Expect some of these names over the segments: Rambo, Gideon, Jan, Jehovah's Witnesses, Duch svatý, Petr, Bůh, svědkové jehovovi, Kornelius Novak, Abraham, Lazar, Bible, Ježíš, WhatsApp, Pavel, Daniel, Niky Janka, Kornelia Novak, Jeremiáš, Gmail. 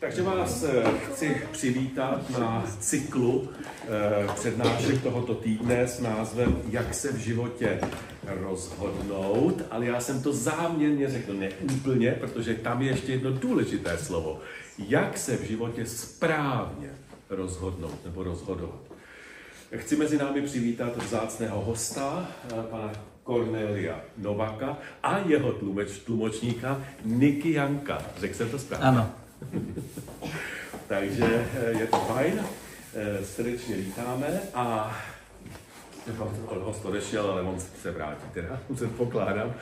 Takže vás chci přivítat na cyklu přednášek tohoto týdne s názvem Jak se v životě rozhodnout, ale já jsem to záměrně řekl neúplně, protože tam je ještě jedno důležité slovo. Jak se v životě správně rozhodnout nebo rozhodovat. Chci mezi námi přivítat vzácného hosta, pana Kornelia Novaka a jeho tlumočníka Niky Janka. Řekl jsem to správně? Ano. Takže je to fajn, srdečně vítáme a on host odešel, ale on se vrátí, teda předpokládám,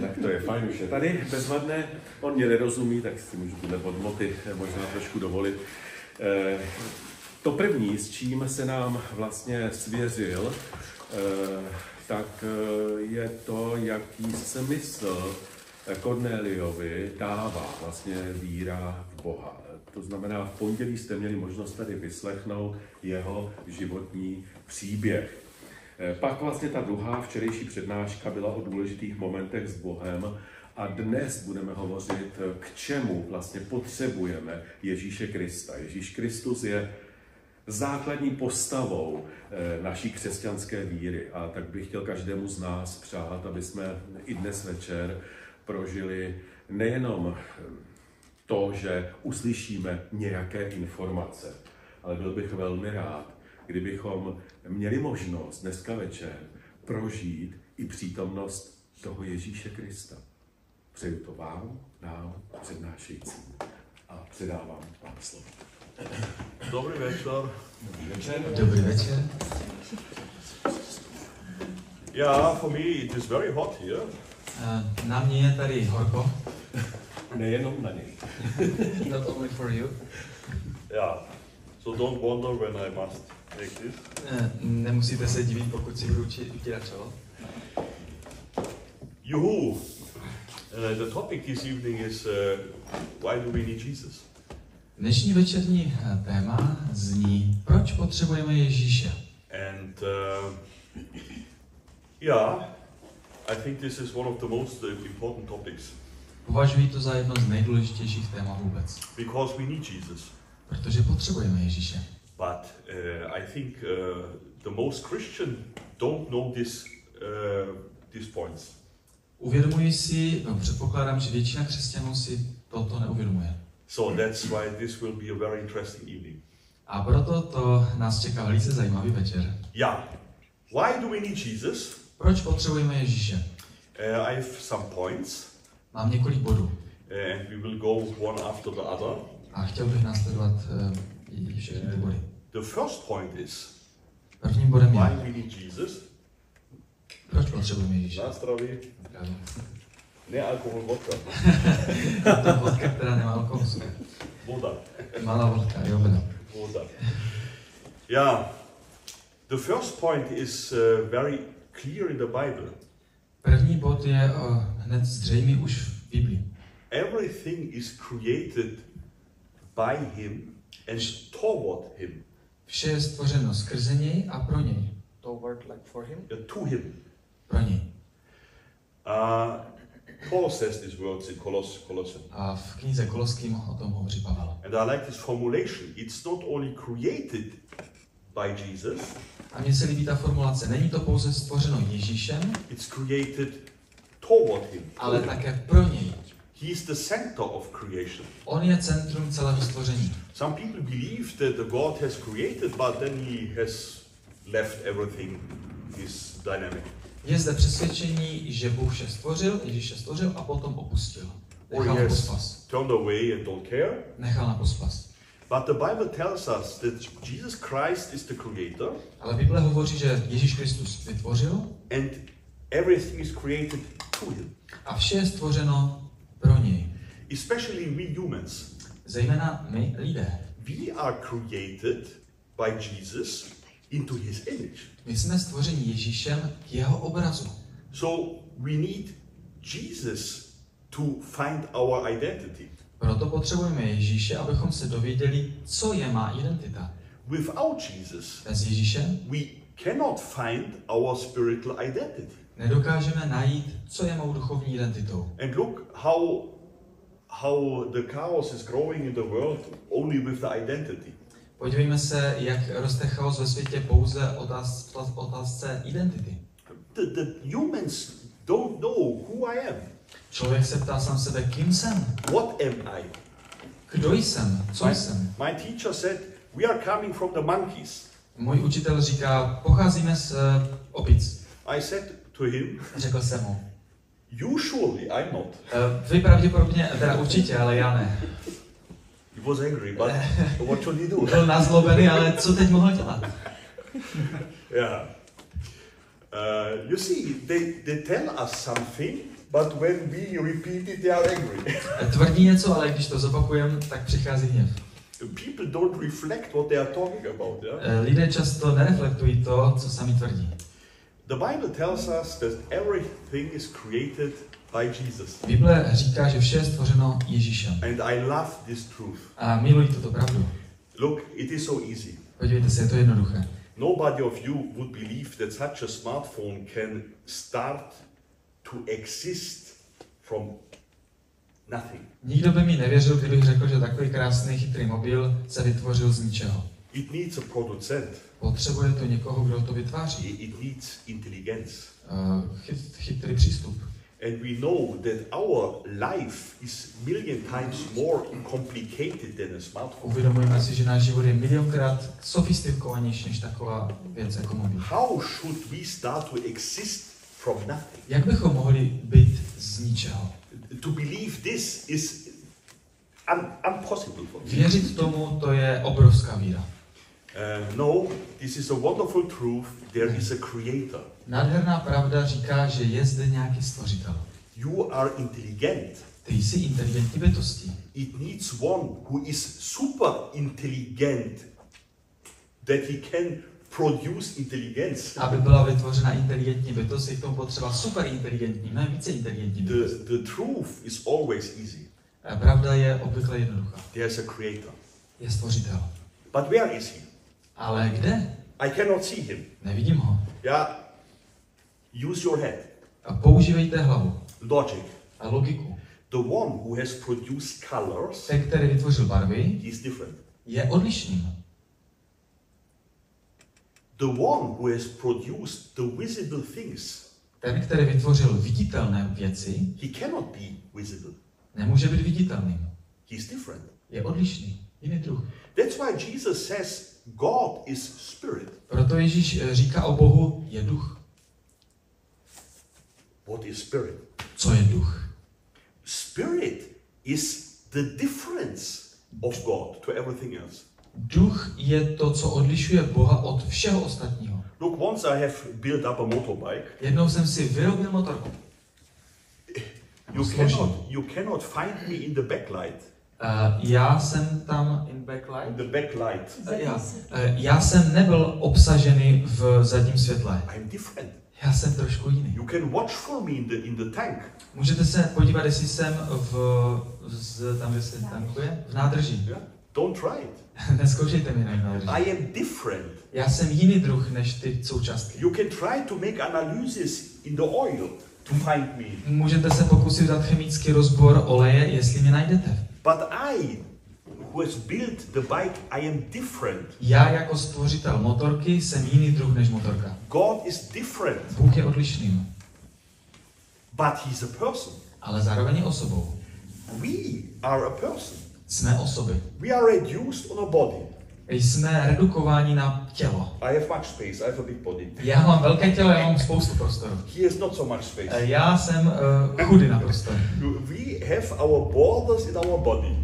tak to je fajn, už je tady bezvadné, on mě nerozumí, tak si můžu tyhle podmoty možná trošku dovolit. To první, s čím se nám vlastně svěřil, tak je to, jaký smysl Korneliovi dává vlastně víra v Boha. To znamená, v pondělí jste měli možnost tady vyslechnout jeho životní příběh. Pak vlastně ta druhá včerejší přednáška byla o důležitých momentech s Bohem a dnes budeme hovořit, k čemu vlastně potřebujeme Ježíše Krista. Ježíš Kristus je základní postavou naší křesťanské víry. A tak bych chtěl každému z nás přát, aby jsme i dnes večer prožili nejenom to, že uslyšíme nějaké informace, ale byl bych velmi rád, kdybychom měli možnost dneska večer prožít i přítomnost toho Ježíše Krista. Přeju to vám, nám, přednášejícím a předávám vám slovo. Dobrý večer. Dobrý večer. Yeah, for me it is very hot here. Na mě je tady horko. Nejenom na něj. Not only for you. Yeah. So don't wonder when I must make this. Nemusíte se divit, pokud si budu utírat čelo. Juhu. The topic this evening is why do we need Jesus? Dnešní večerní téma zní, proč potřebujeme Ježíše. And yeah, I think this is one of the most important topics. Považuji to za jedno z nejdůležitějších témat vůbec. Because we need Jesus. Protože potřebujeme Ježíše. But I think the most Christian don't know these points. Uvědomuji si, předpokládám, že většina křesťanů si toto neuvědomuje. So that's why this will be a very interesting evening. A proto to nás čeká velice zajímavý večer. Yeah. Why do we need Jesus? Proč potřebujeme Ježíše? I have some points. Mám několik bodů. And we will go one after the other. A chtěl bych následovat všechny ty body. The first point is. Prvním bodem je. Why we need Jesus? Proč potřebujeme Ježíše? Nástraví. Ne alkohol, vodka. To vodka, která nemá alkohol. Voda. Malá vodka, jo, voda. Yeah. The first point is very clear in the Bible. První bod je hned zřejmý už v Biblii. Everything is created by him and toward him. Vše je stvořeno skrze něj a pro něj. Toward like for him? To him. Pro něj. Paul says these words in Colossians. A v knize Koloským o tom hovoří Pavel. And I like this formulation. It's not only created by Jesus. A mně se líbí ta formulace. Není to pouze stvořeno Ježíšem. It's created toward him. Ale také pro něj. He is the center of creation. On je centrum celého stvoření. Some people believe that the God has created, but then he has left everything. His dynamic. Je zde přesvědčení, že Bůh vše stvořil, Ježíš vše stvořil a potom opustil. Nechal na pospas. Turned away and don't care. Nechal na pospas. But the Bible tells us that Jesus Christ is the creator. Ale Bible hovoří, že Ježíš Kristus vytvořil. And everything is created to him. A vše je stvořeno pro něj. Especially we humans. Zejména my lidé. We are created by Jesus into his image. My jsme stvořeni Ježíšem k jeho obrazu. So we need Jesus to find our identity. Proto potřebujeme Ježíše, abychom se dověděli, co je má identita. Without Jesus, bez Ježíše, we cannot find our spiritual identity. Nedokážeme najít, co je mou duchovní identitou. And look how how the chaos is growing in the world only with the identity. Podívejme se, jak roste chaos ve světě pouze otázce identity. The humans don't know who I am. Člověk se ptá sám sebe, kým jsem? What am I? Kdo jsem? Co jsem? My teacher said, we are coming from the monkeys. Můj učitel říká, pocházíme z opic. I said to him, řekl jsem mu, usually I'm not. Vy pravděpodobně, teda určitě, ale já ne. He was angry, but what should he do? Byl nazlobený, ale co teď mohl dělat? Yeah. You see, they tell us something, but when we repeat it, they are angry. Tvrdí něco, ale když to zopakujeme, tak přichází hněv. People don't reflect what they are talking about. Yeah? Lidé často nereflektují to, co sami tvrdí. The Bible tells us that everything is created by Jesus. Bible říká, že vše je stvořeno Ježíšem. And I love this truth. A miluji tuto pravdu. Look, it is so easy. Podívejte se, je to jednoduché. Nobody of you would believe that such a smartphone can start to exist from nothing. Nikdo by mi nevěřil, kdybych řekl, že takový krásný chytrý mobil se vytvořil z ničeho. It needs a producent. Potřebuje to někoho, kdo to vytváří. It needs intelligence. Chytrý přístup. And we know that our life is a million times more complicated than a smartphone. Uvědomujeme si, že náš život je milionkrát sofistikovanější než taková věc jako mobil. How should we start to exist from nothing? Jak bychom mohli být z ničeho? To believe this is impossible for me. Věřit tomu, to je obrovská víra. No, this is a wonderful truth. There is a creator. Nádherná pravda říká, že je zde nějaký stvořitel. You are intelligent. Ty jsi inteligentní bytosti. It needs one who is super intelligent that he can produce intelligence. Aby byla vytvořena inteligentní bytost, je k tomu potřeba super inteligentní, ne více inteligentní bytost. The truth is always easy. Pravda je obvykle jednoduchá. There is a creator. Je stvořitel. But where is he? Ale kde? I cannot see him. Nevidím ho. Yeah. Use your head. A používejte hlavu. Logic. A logiku. The one who has produced colors. Ten, který vytvořil barvy, is different. Je odlišným. The one who has produced the visible things. Ten, který vytvořil viditelné věci, he cannot be visible. Nemůže být viditelným. He is different. Je odlišný. Jiný druh. That's why Jesus says God is spirit. Proto Ježíš říká o Bohu je duch. What is spirit? Co je duch? Spirit is the difference of God to everything else. Duch je to, co odlišuje Boha od všeho ostatního. Look, once I have built up a motorbike. Jednou jsem si vyrobil motorku. You cannot find me in the backlight. Já jsem tam in backlight. The backlight. Já jsem nebyl obsažený v zadním světle. I'm different. Já jsem trošku jiný. You can watch for me in the tank. Můžete se podívat, jestli jsem tam, kde se tankuje, v nádrži. Yeah. Don't try it. Nezkoušejte mě na nádrži. I am different. Já jsem jiný druh než ty součástky. You can try to make analysis in the oil to find me. Můžete se pokusit dát chemický rozbor oleje, jestli mě najdete. But I, who has built the bike, I am different. Já jako stvořitel motorky jsem jiný druh než motorka. God is different. Bůh je odlišným. But he is a person. Ale zároveň je osobou. We are a person. Jsme osoby. We are reduced on a body. Jsme redukováni na tělo. I have much space. I have a big body. Já mám velké tělo, já mám spoustu prostoru. He has not so much space. Já jsem chudý na prostor. We have our borders in our body.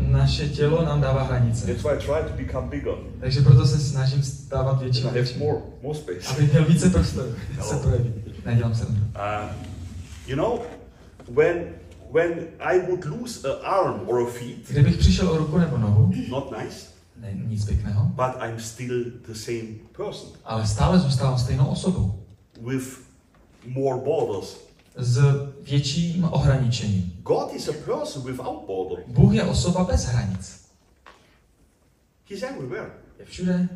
Naše tělo nám dává hranice. That's why I try to become bigger. Takže proto se snažím stávat větší. I have more space. Abych měl více prostoru. Se projeví. Nedělám se. You know, when I would lose an arm or a feet. Kdybych přišel o ruku nebo nohu. Not nice. Nic pěkného. But I'm still the same person. Ale stále zůstávám stejnou osobou. With more borders. S větším ohraničením. God is a person without borders. Bůh je osoba bez hranic. He's everywhere. Je všude.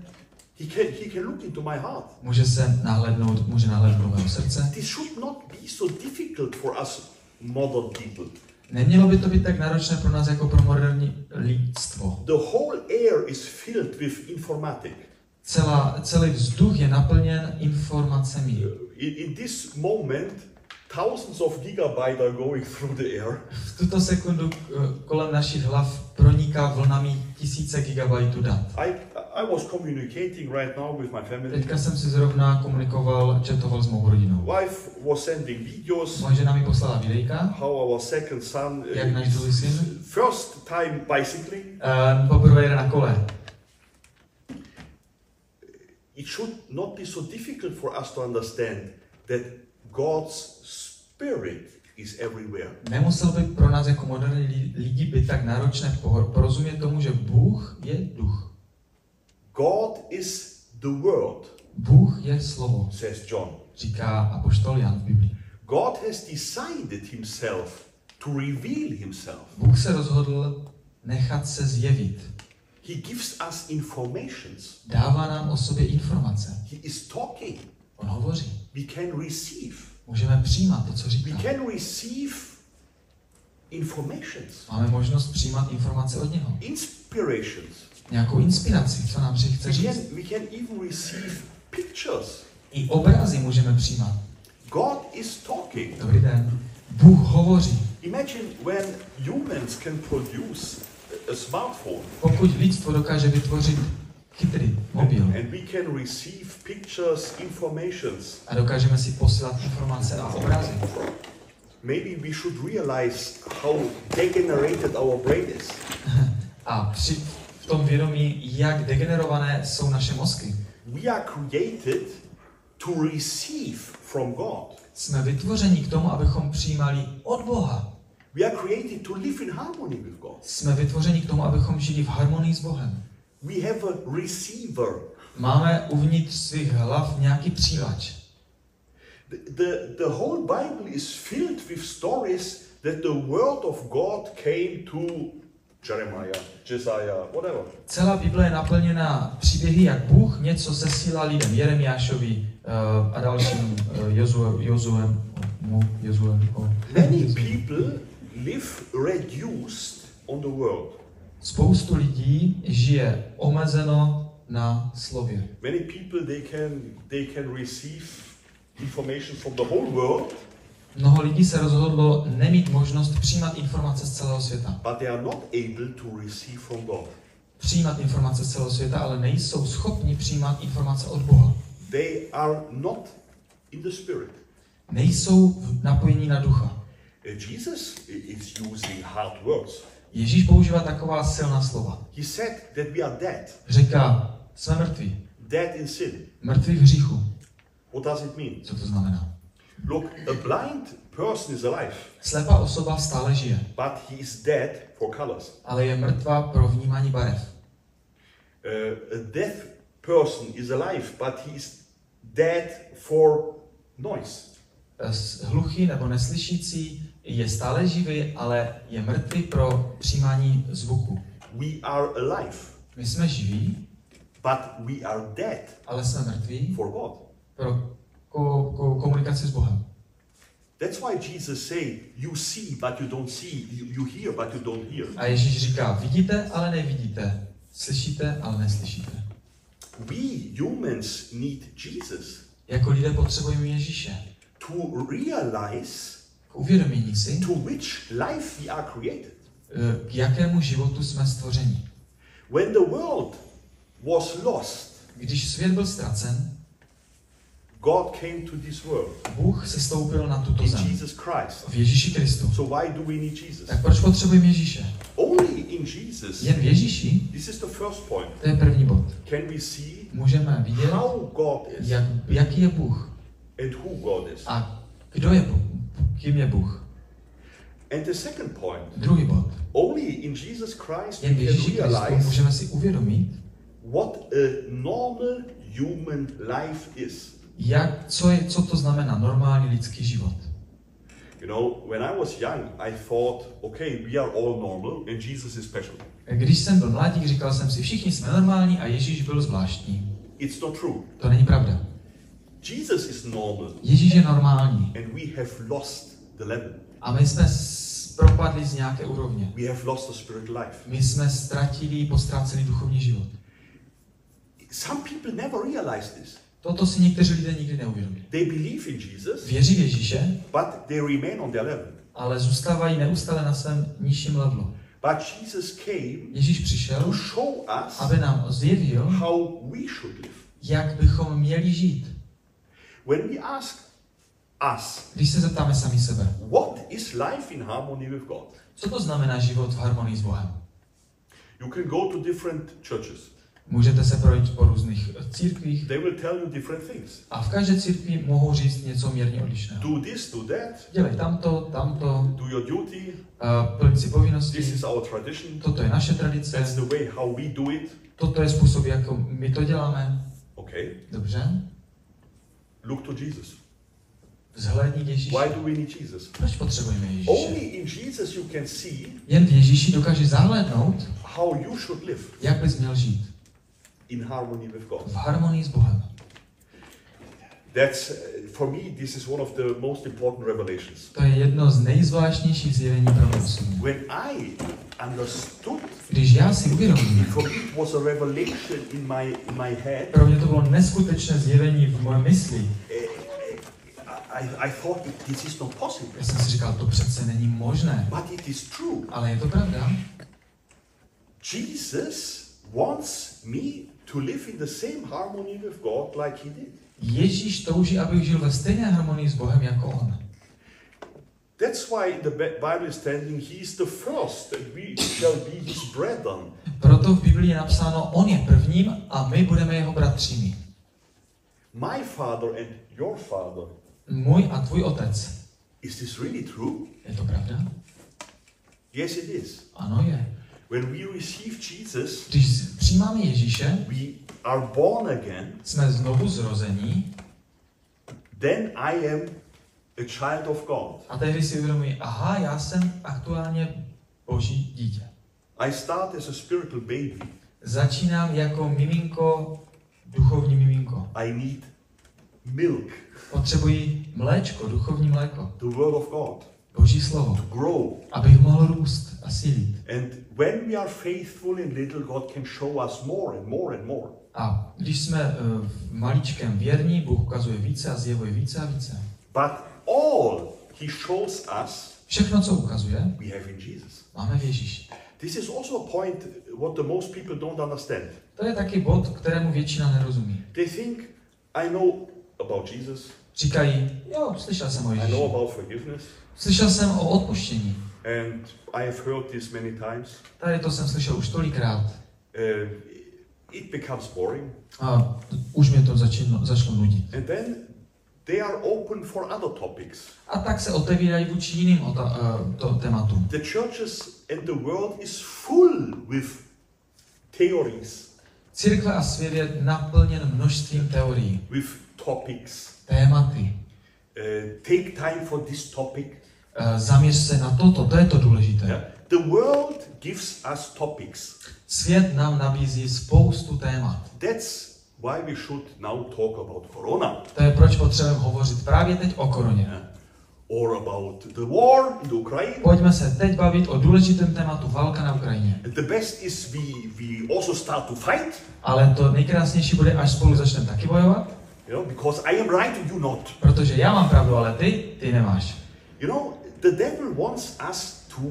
He can look into my heart. Může nahlédnout do mého srdce. This should not be so difficult for us modern people. Nemělo by to být tak náročné pro nás jako pro moderní lidstvo. The whole air is filled with informatic. Celý vzduch je naplněn informacemi. In this moment thousands of gigabytes are going through the air. V tuto sekundu kolem našich hlav proniká vlnami tisíce gigabajtů dat. I was communicating right now with my family. Teďka jsem si zrovna chatoval s mou rodinou. Wife was sending videos. Moje žena mi poslala videjka. How our second son, jak náš druhý syn, first time bicycling. Poprvé jede na kole. It should not be so difficult for us to understand that God's Spirit is everywhere. Nemusel by pro nás jako moderní lidi být tak náročné porozumět tomu, že Bůh je duch. God is the Word. Bůh je slovo, says John. Říká apoštol Jan v Biblii. God has decided himself to reveal himself. Bůh se rozhodl nechat se zjevit. He gives us informations. Dává nám o sobě informace. He is talking. On hovoří. We can receive. Můžeme přijímat to, co říká. We can receive informations. Máme možnost přijímat informace od něho. Inspirations. Nějakou inspiraci, co nám chce říct. We can even receive pictures. I obrazy můžeme přijímat. God is talking. Dobrý den. Bůh hovoří. Imagine when humans can produce a smartphone. Pokud lidstvo dokáže vytvořit chytrý mobil. And we can receive pictures, informations. A dokážeme si posílat informace a obrazy. Maybe we should realize how degenerated our brain is. A v tom vědomí, jak degenerované jsou naše mozky. We are created to receive from God. Jsme vytvořeni k tomu, abychom přijímali od Boha. We are created to live in harmony with God. Jsme vytvořeni k tomu, abychom žili v harmonii s Bohem. We have a receiver. Máme uvnitř svých hlav nějaký přijímač. The whole Bible is filled with stories that the word of God came to Jeremiah, Josiah, whatever. Celá Bible je naplněna příběhy, jak Bůh něco sesílá lidem, Jeremiášovi a dalším Jozuem. Many people live reduced on the world. Spoustu lidí žije omezeno na slově. Many people they can receive information from the whole world. Mnoho lidí se rozhodlo nemít možnost přijímat informace z celého světa. But they are not able to receive from God. Přijímat informace z celého světa, ale nejsou schopni přijímat informace od Boha. They are not in the Spirit. Nejsou napojení na ducha. Jesus is using hard words. Ježíš používá taková silná slova. He said that we are dead. Říká, jsme mrtví. Dead in sin. Mrtví v hříchu. What does it mean? Co to znamená? Look, a blind person is alive. Slepá osoba stále žije. But he is dead for colors. Ale je mrtvá pro vnímání barev. A deaf person is alive, but he is dead for noise. Hluchý nebo neslyšící je stále živý, ale je mrtvý pro přijímání zvuku. We are alive. My jsme živí, but we are dead. Ale jsme mrtví for God. Pro komunikaci s Bohem. That's why Jesus say, you see but you don't see, you hear but you don't hear. A Ježíš říká, vidíte, ale nevidíte. Slyšíte, ale neslyšíte. We humans need Jesus. Jako lidé potřebujeme Ježíše. To realize uvědomění si, to which life we are created. K jakému životu jsme stvořeni. When the world was lost, když svět byl ztracen, God came to this world. Bůh se stoupil na tuto zem. In Jesus Christ. V Ježíši Kristu. So why do we need Jesus? Tak proč potřebujeme Ježíše? Only in Jesus. Jen v Ježíši. This is the first point. To je první bod. Can we see? Můžeme vidět, how God is. Jaký je Bůh? And who God is. A kdo je Bůh? Kým je Bůh? And the second point. Druhý bod. Only in Jesus Christ we can realize. Můžeme si uvědomit, what a normal human life is. Co to znamená normální lidský život? You know, when I was young, I thought, okay, we are all normal and Jesus is special. Když jsem byl mladík, říkal jsem si, všichni jsme normální a Ježíš byl zvláštní. It's not true. To není pravda. Jesus is normal. Ježíš je normální. And we have lost the level. A my jsme propadli z nějaké úrovně. We have lost the spiritual life. My jsme postráceli duchovní život. Some people never realize this. Toto si někteří lidé nikdy neuvědomí. They believe in Jesus. Věří v Ježíše. But they remain on their level. Ale zůstávají neustále na svém nižším levelu. But Jesus came Ježíš přišel, to show us, aby nám zjevil, how we should live. Jak bychom měli žít. When we ask us, když se zeptáme sami sebe, what is life in harmony with God? Co to znamená život v harmonii s Bohem? You can go to different churches. Můžete se projít po různých církvích. They will tell you different things. A v každé církvi mohou říct něco mírně odlišného. Do this, do that. Dělej tamto. Do your duty. Plň si povinnosti. This is our tradition. Toto je naše tradice. That's the way how we do it. Toto je způsob, jak my to děláme. Okay. Dobře. Look to Jesus. Vzhlédni k Ježíši. Why do we need Jesus? Proč potřebujeme Ježíše? Only in Jesus you can see. Jen v Ježíši dokážeš zahlédnout, how you should live. Jak bys měl žít. In harmony with God. V harmonii s Bohem. That's for me this is one of the most important revelations. To je jedno z nejzvláštnějších zjevení pro mě. When I understood, když já si uvědomím, it was a revelation in my head. Pro mě to bylo neskutečné zjevení v moje mysli. I thought this is not possible. Já jsem si říkal, to přece není možné. But it is true. Ale je to pravda. Jesus wants me to live in the same harmony with God like he did. Ježíš touží, abych žil ve stejné harmonii s Bohem jako on. That's why in the Bible is standing he is the first and we shall be his brethren. Proto v Biblii je napsáno, on je prvním a my budeme jeho bratřími. My father and your father. Můj a tvůj otec. Is this really true? Je to pravda? Yes it is. Ano je. When we receive Jesus, když přijímáme Ježíše, we are born again. Jsme znovu zrození. Then I am a child of God. A tehdy si uvědomuji, aha, já jsem aktuálně Boží dítě. I start as a spiritual baby. Začínám jako miminko, duchovní miminko. I need milk. Potřebuji mléčko, duchovní mléko. The word of God. Boží slovo, to grow, abych mohl růst a sílit. And when we are faithful in little, God can show us more and more and more. A když jsme maličkem věrní, Bůh ukazuje více a zjevuje více a více. But all he shows us, všechno, co ukazuje, we have in Jesus. Máme v Ježíši. This is also a point what the most people don't understand. To je taky bod, kterému většina nerozumí. They think I know about Jesus. Říkají, jo, slyšel jsem o Ježíši. I know about forgiveness. Slyšel jsem o odpuštění. And I have heard this many times. Tady to jsem slyšel už tolikrát. It becomes boring. A už mě to začalo nudit. And then they are open for other topics. A tak se otevírají vůči jiným tématům. The churches and the world is full with theories. Církve a svět je naplněn množstvím teorií. With topics. Tématy. Take time for this topic. Zaměř se na toto, to je to důležité. Yeah. The world gives us topics. Svět nám nabízí spoustu témat. That's why we should now talk about corona. To je proč potřebujeme hovořit právě teď o koroně. Yeah. Or about the war in Ukraine. Pojďme se teď bavit o důležitém tématu válka na Ukrajině. And the best is we also start to fight. Ale to nejkrásnější bude, až spolu začneme taky bojovat. You know, because I am right and you not. Protože já mám pravdu, ale ty nemáš. You know, the devil wants us to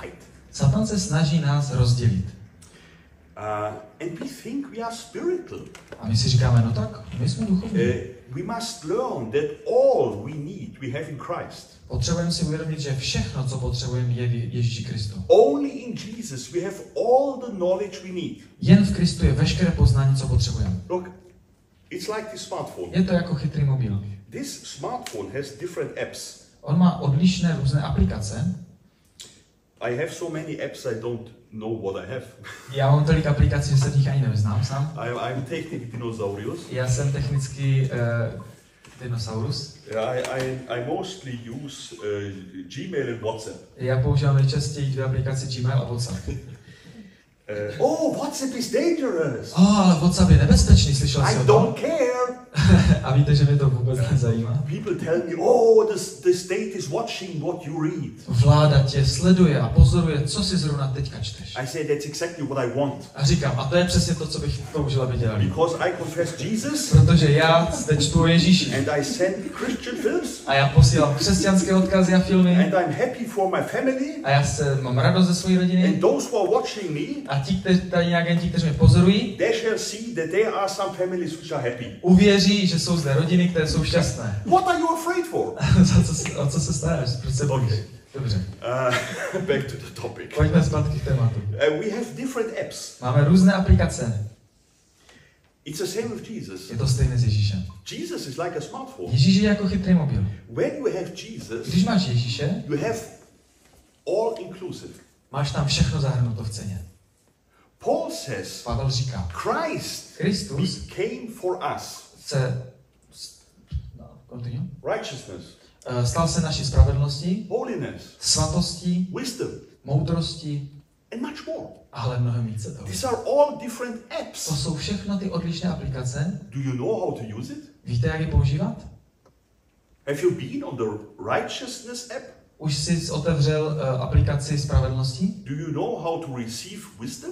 fight. Satan se snaží nás rozdělit. And we think we are spiritual. A my si říkáme, no tak, my jsme duchovní. We must learn that all we need we have in Christ. Potřebujeme si uvědomit, že všechno, co potřebujeme, je v Ježíši Kristu. Only in Jesus we have all the knowledge we need. Jen v Kristu je veškeré poznání, co potřebujeme. Look, it's like this smartphone. Je to jako chytrý mobil. This smartphone has different apps. On má odlišné různé aplikace. I have so many apps I don't know what I have. Já mám tolik aplikací, že se těch ani nevyznám sám. I'm technic dinosaurus. Já jsem technický dinosaurus. Yeah, I mostly use Gmail and WhatsApp. Já používám nejčastěji dvě aplikace Gmail a WhatsApp. Oh, WhatsApp is dangerous. Oh, ale WhatsApp je nebezpečný, slyšel jsi o tom? I don't care. A víte, že mě to vůbec nezajímá. People tell me, oh, the state is watching what you read. Vláda tě sleduje a pozoruje, co si zrovna teďka čteš. I say that's exactly what I want. A říkám, a to je přesně to, co bych toužila viděla. Because I confess Jesus. Protože já zde čtu Ježíši. And I send Christian films. A já posílám křesťanské odkazy a filmy. And I'm happy for my family. A já se mám radost ze své rodiny. And those who are watching me. A ti, kteří mě pozorují. They shall see that there are some families which are happy. Uvěří, že jsou zde rodiny, které jsou šťastné. What are you afraid for? O co se staráš? Proč se bojíš? Dobře. Back to the topic. Pojďme zpátky k tématu. We have different apps. Máme různé aplikace. It's the same with Jesus. Je to stejné s Ježíšem. Jesus is like a smartphone. Ježíš je jako chytrý mobil. When you have Jesus, když máš Ježíše, you have all inclusive. Máš tam všechno zahrnuto v ceně. Paul says, Pavel říká, Christus became for us. Righteousness. Stal se naší spravedlností, holiness, svatostí, wisdom, moudrosti, and much more. Ale mnohem více toho. These are all different apps. To jsou všechno ty odlišné aplikace. Do you know how to use it? Víte, jak je používat? Have you been on the righteousness app? Už jsi otevřel aplikaci spravedlnosti? Do you know how to receive wisdom?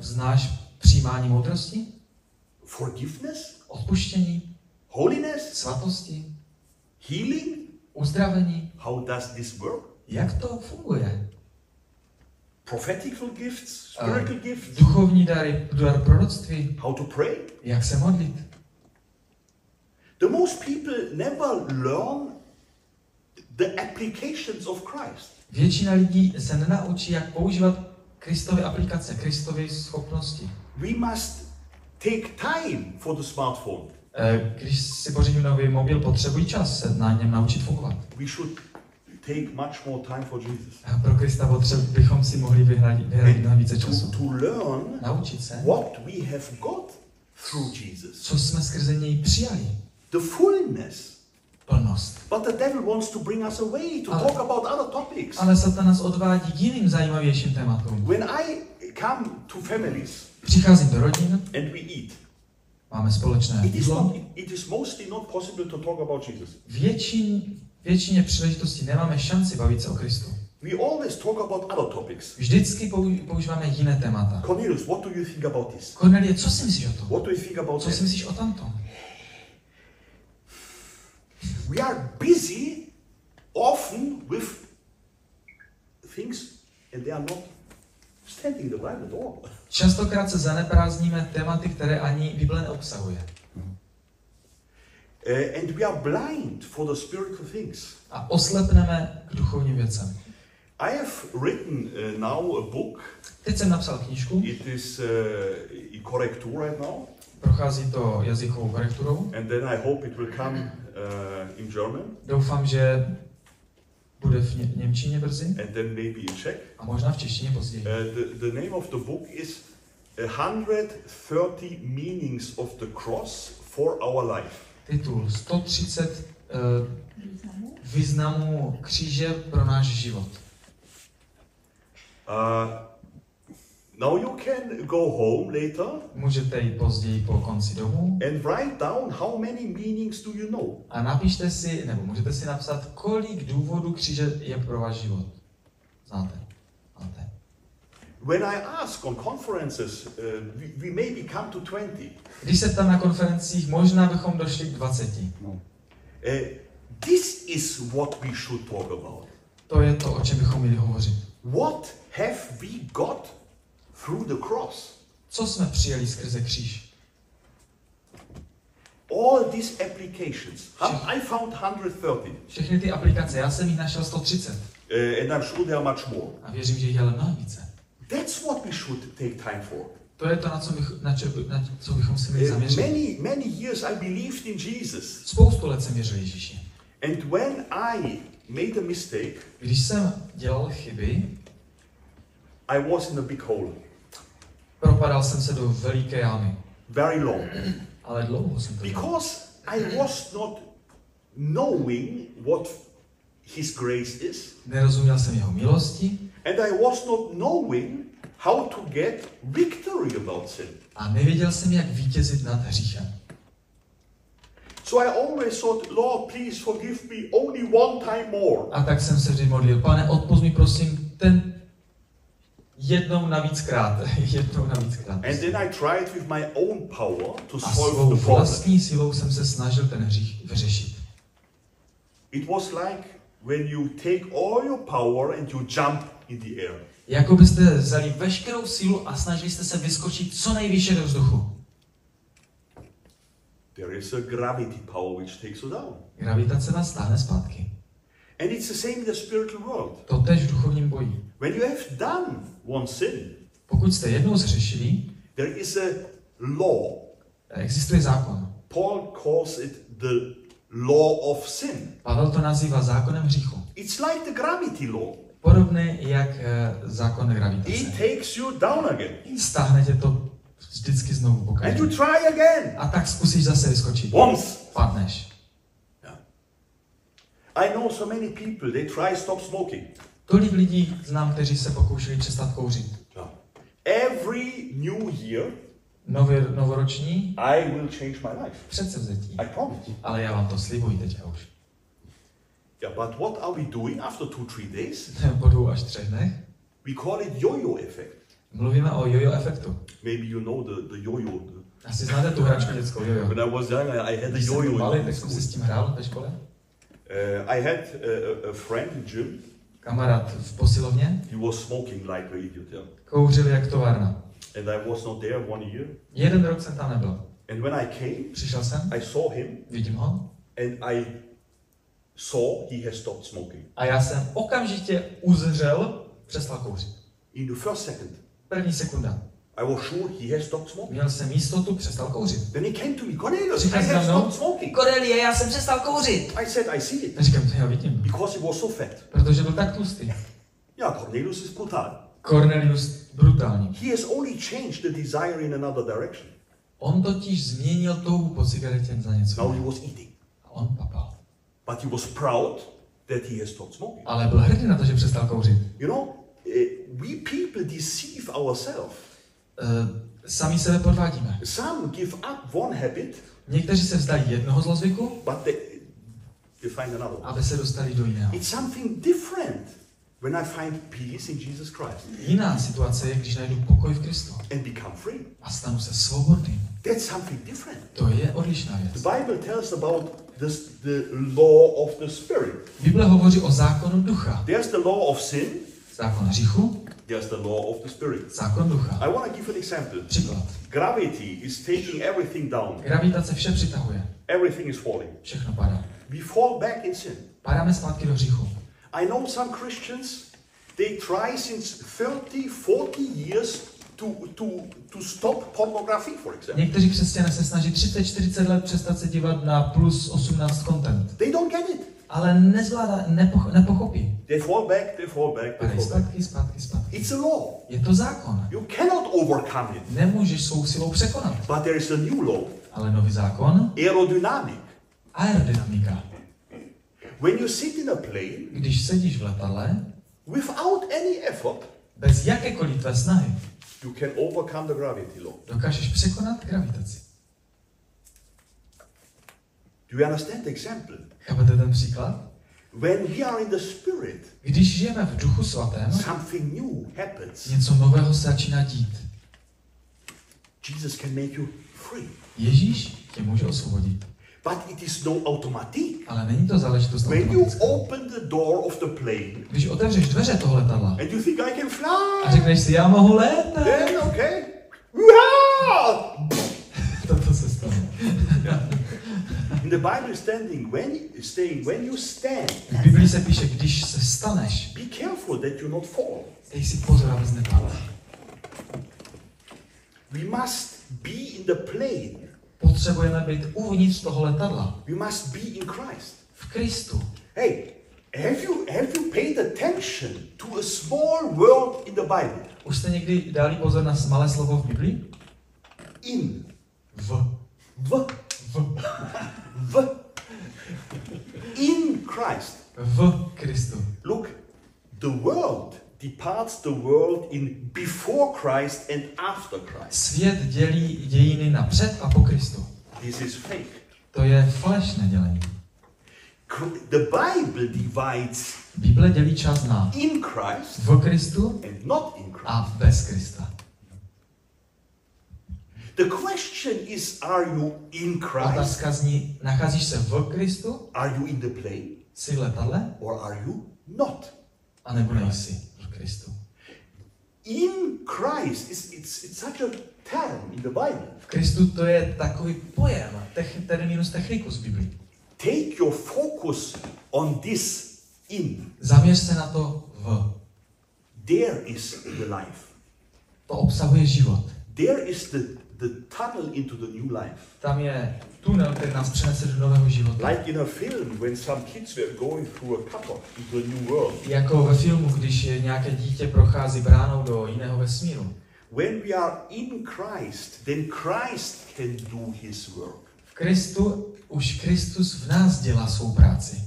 Znáš přijímání moudrosti? Forgiveness? Odpuštění? Holiness? Svatosti? Healing? Uzdravení? How does this work? Jak to funguje? Prophetical gifts? Spiritual gifts? Duchovní dary, dar proroctví? How to pray? Jak se modlit? The most people never learn the applications of Christ. Většina lidí se nenaučí, jak používat Kristovy aplikace, Kristovy schopnosti. We must take time for the smartphone. Když si pořídím nový mobil, potřebuji čas se na něm naučit fungovat. We should take much more time for Jesus. A pro Krista bychom si mohli vyhradit na více času. To learn, naučit se, what we have got through Jesus. Co jsme skrze něj přijali. The fullness. Plnost. But the devil wants to bring us away to talk about other topics. Ale Satan nás odvádí k jiným zajímavějším tématům. When I come to families, přicházím do rodin, and we eat, máme společné jídlo. It is mostly not possible to talk about Jesus. Většině příležitostí nemáme šanci bavit se o Kristu. We always talk about other topics. Vždycky používáme jiné témata. Kornelius, what do you think about this? Kornelie, co si myslíš o tom? What do you think about? Co si myslíš o tamtom? We are busy often with things and they are not standing the Bible at all. Častokrát se zaneprázdníme tématy, které ani Bible neobsahuje. And we are blind for the spiritual things. A oslepneme k duchovním věcem. I have written now a book. Teď jsem napsal knížku. It is in correcture right now. Prochází to jazykovou korekturou. And then I hope it will come in German. Doufám, že bude v němčině brzy. And then maybe in Czech. A možná v češtině později. The name of the book is 130 meanings of the cross for our life. Titul 130 významů kříže pro náš život. Now you can go home later. Můžete jít později po konci domů. And write down how many meanings do you know. A napište si, nebo můžete si napsat, kolik důvodů kříže je pro váš život. Znáte? Znáte? When I ask on conferences, we maybe come to 20. Když se ptám na konferencích, možná bychom došli k 20. No. This is what we should talk about. To je to, o čem bychom měli hovořit. What have we got through the cross? Co jsme přijali skrze kříž? All these applications. I found 130. Všechny ty aplikace, já jsem jich našel 130. And I'm sure there are much more. A věřím, že jich je mnohem více. That's what we should take time for. To je to, na co bychom se měli zaměřit. Many years I believed in Jesus. Spoustu let jsem věřil Ježíši. And when I made a mistake, když jsem dělal chyby, I was in a big hole. Propadal jsem se do veliké jámy. Very long. Ale dlouho jsem to dělal. Because I was not knowing what His grace is. Nerozuměl jsem jeho milosti. And I was not knowing how to get victory about sin. A nevěděl jsem, jak vítězit nad hříchem. A tak jsem se vždy modlil, Pane, odpusť mi prosím ten jednou navíckrát. And then I tried with my own power to solve the problem. Vlastní silou jsem se snažil ten hřích vyřešit. It was like when you take all your power and you jump in the air. Jako byste vzali veškerou sílu a snažili jste se vyskočit co nejvýše do vzduchu. There is a gravity power which takes you down. Gravitace nás stáhne zpátky. And it's the same in the spiritual world. To též v duchovním boji. When you have done one sin, pokud jste jednou zřešili, there is a law. Existuje zákon. Paul calls it the law of sin. Pavel to nazývá zákonem hříchu. It's like the gravity law. Podobné jak zákon gravitace. It takes you down again. Stáhne tě to vždycky znovu pokaždé. And you try again. A tak zkusíš zase vyskočit. Once. Padneš. I know so many people, they try stop smoking. Tolik lidí znám, kteří se pokoušeli přestat kouřit. No. Every new year, novoroční, I will change my life. Předsevzetí. I promise. Ale já vám to slibuji teď už. Yeah, but what are we doing after 2-3 days? Po 2 až 3 dnech. We call it yo-yo effect. Mluvíme o yo-yo efektu. Maybe you know the yo-yo. Asi znáte tu hračku dětskou yo-yo. When I was young, I had a yo-yo. Tak jsem si s tím hrál ve škole. I had a friend in gym. Kamarád v posilovně. He was smoking like an idiot. Yeah. Kouřil jak továrna. And I was not there 1 year. Jeden rok jsem tam nebyl. And when I came, přišel jsem. I saw him. Vidím ho. And I saw he has stopped smoking. A já jsem okamžitě uzřel, přestal kouřit. In the first second. První sekunda. I was sure he has stopped smoking. Měl jsem jistotu, přestal kouřit. Then he came to me, Kornelius, I have stopped smoking. Kornelie, já jsem přestal kouřit. I said, I see it. Říkám, já vidím. Because he was so fat. Protože byl tak tlustý. Yeah, Kornelius is brutal. Kornelius brutální. He has only changed the desire in another direction. On totiž změnil touhu po cigaretě za něco. Now he was eating. A on papal. But he was proud that he has stopped smoking. Ale byl hrdý na to, že přestal kouřit. You know, we people deceive ourselves. Sami sebe podvádíme. Some give up one habit, někteří se vzdají jednoho zlozvyku, but they find another. Aby se dostali do jiného. It's something different when I find peace in Jesus Christ. Jiná situace je, když najdu pokoj v Kristu. And become free. A stanu se svobodným. That's something different. To je odlišná věc. The Bible tells about the law of the Spirit. Bible hovoří o zákonu ducha. There's the law of sin. Zákon hříchu. There's the law of the Spirit. Zákon ducha. I want to give an example. Příklad. Gravity is taking everything down. Gravitace vše přitahuje. Everything is falling. Všechno padá. We fall back in sin. Padáme zpátky do hříchu. I know some Christians, they try since 30-40 years to stop pornography, for example. Někteří křesťané se snaží 30-40 let přestat se dívat na plus 18 content. They don't get it. Ale nezvládá, nepochopí. They fall back. It's a law. Je to zákon. You cannot overcome it. Nemůžeš svou silou překonat. But there is a new law. Ale nový zákon. Aerodynamika. When you sit in a plane, když sedíš v letadle, without any effort, bez jakékoliv tvé snahy, you can overcome the gravity law. Dokážeš překonat gravitaci. Do you understand the example? Chápete ten příklad? When we are in the Spirit, když žijeme v Duchu Svatém, something new happens. Něco nového se začíná dít. Jesus can make you free. Ježíš tě může osvobodit. But it is no automatic. Ale není to záležitost automatická. When you open the door of the plane, když otevřeš dveře toho letadla, and you think I can fly, a řekneš si, já mohu létat. Then okay. Toto se stalo. In the Bible standing when you stand. V Biblii se píše, když se staneš. Be careful that you not fall. Dej si pozor, abys nepadl. We must be in the plane. Potřebujeme být uvnitř toho letadla. We must be in Christ. V Kristu. Hey, have you paid attention to a small word in the Bible? Už jste někdy dali pozor na malé slovo v Biblii? In. In Christ. V Kristu. Look, the world departs the world in before Christ and after Christ. Svět dělí dějiny napřed a po Kristu. This is fake. To je faleš nedělení. The Bible divides Bible dělí čas na in Christ v Kristu and not in Christ. A bez Krista. The question is, are you in Christ? Otázka zní, nacházíš se v Kristu? Are you in the plane? Jsi v letadle? Or are you not? A nebo nejsi v Kristu. In Christ is it's such a term in the Bible. V Kristu to je takový pojem, terminus technicus v Biblii. Take your focus on this in. Zaměř se na to v. There is the life. To obsahuje život. There is the tunnel into the new life. Tam je tunel, který nás přenese do nového života. Like in a film when some kids were going through a portal into a new world. Jako ve filmu, když nějaké dítě prochází bránou do jiného vesmíru. When we are in Christ, then Christ can do his work. Už Kristus v nás dělá svou práci.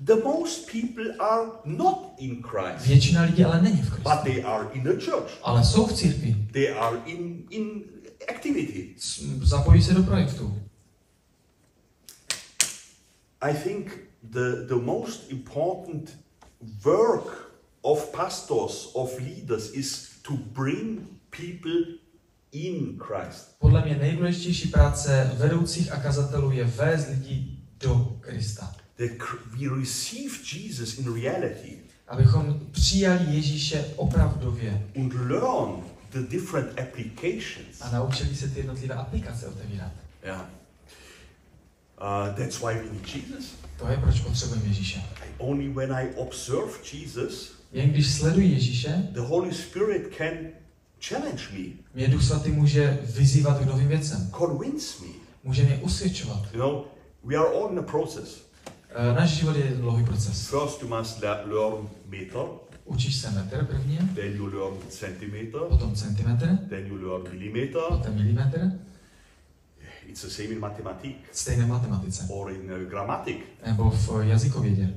The most people are not in Christ. Většina lidí ale není v Kristu. But they are in the church. Ale jsou v církvi. They are in activity. Zapojí se do projektu. I think the most important work of pastors, of leaders is to bring people in Christ. Podle mě nejdůležitější práce vedoucích a kazatelů je vést lidi do Krista. We receive Jesus in reality. Abychom přijali Ježíše opravdově. And learn the different applications. A naučili se ty jednotlivé aplikace otevírat. Yeah. That's why we need Jesus. To je proč potřebujeme Ježíše. Only when I observe Jesus. Jen když sleduji Ježíše. The Holy Spirit can challenge me. Mě Duch Svatý může vyzývat k novým věcem. Convince me. Může mě usvědčovat. You know, we are all in a process. Náš život je dlouhý proces. First you must learn meter. Učíš se metr prvně. Then you learn centimeter. Potom centimetr. Then you learn millimeter. Potom milimetr. It's the same in mathematics. Stejné v matematice. Or in grammatic. Nebo v jazykovědě.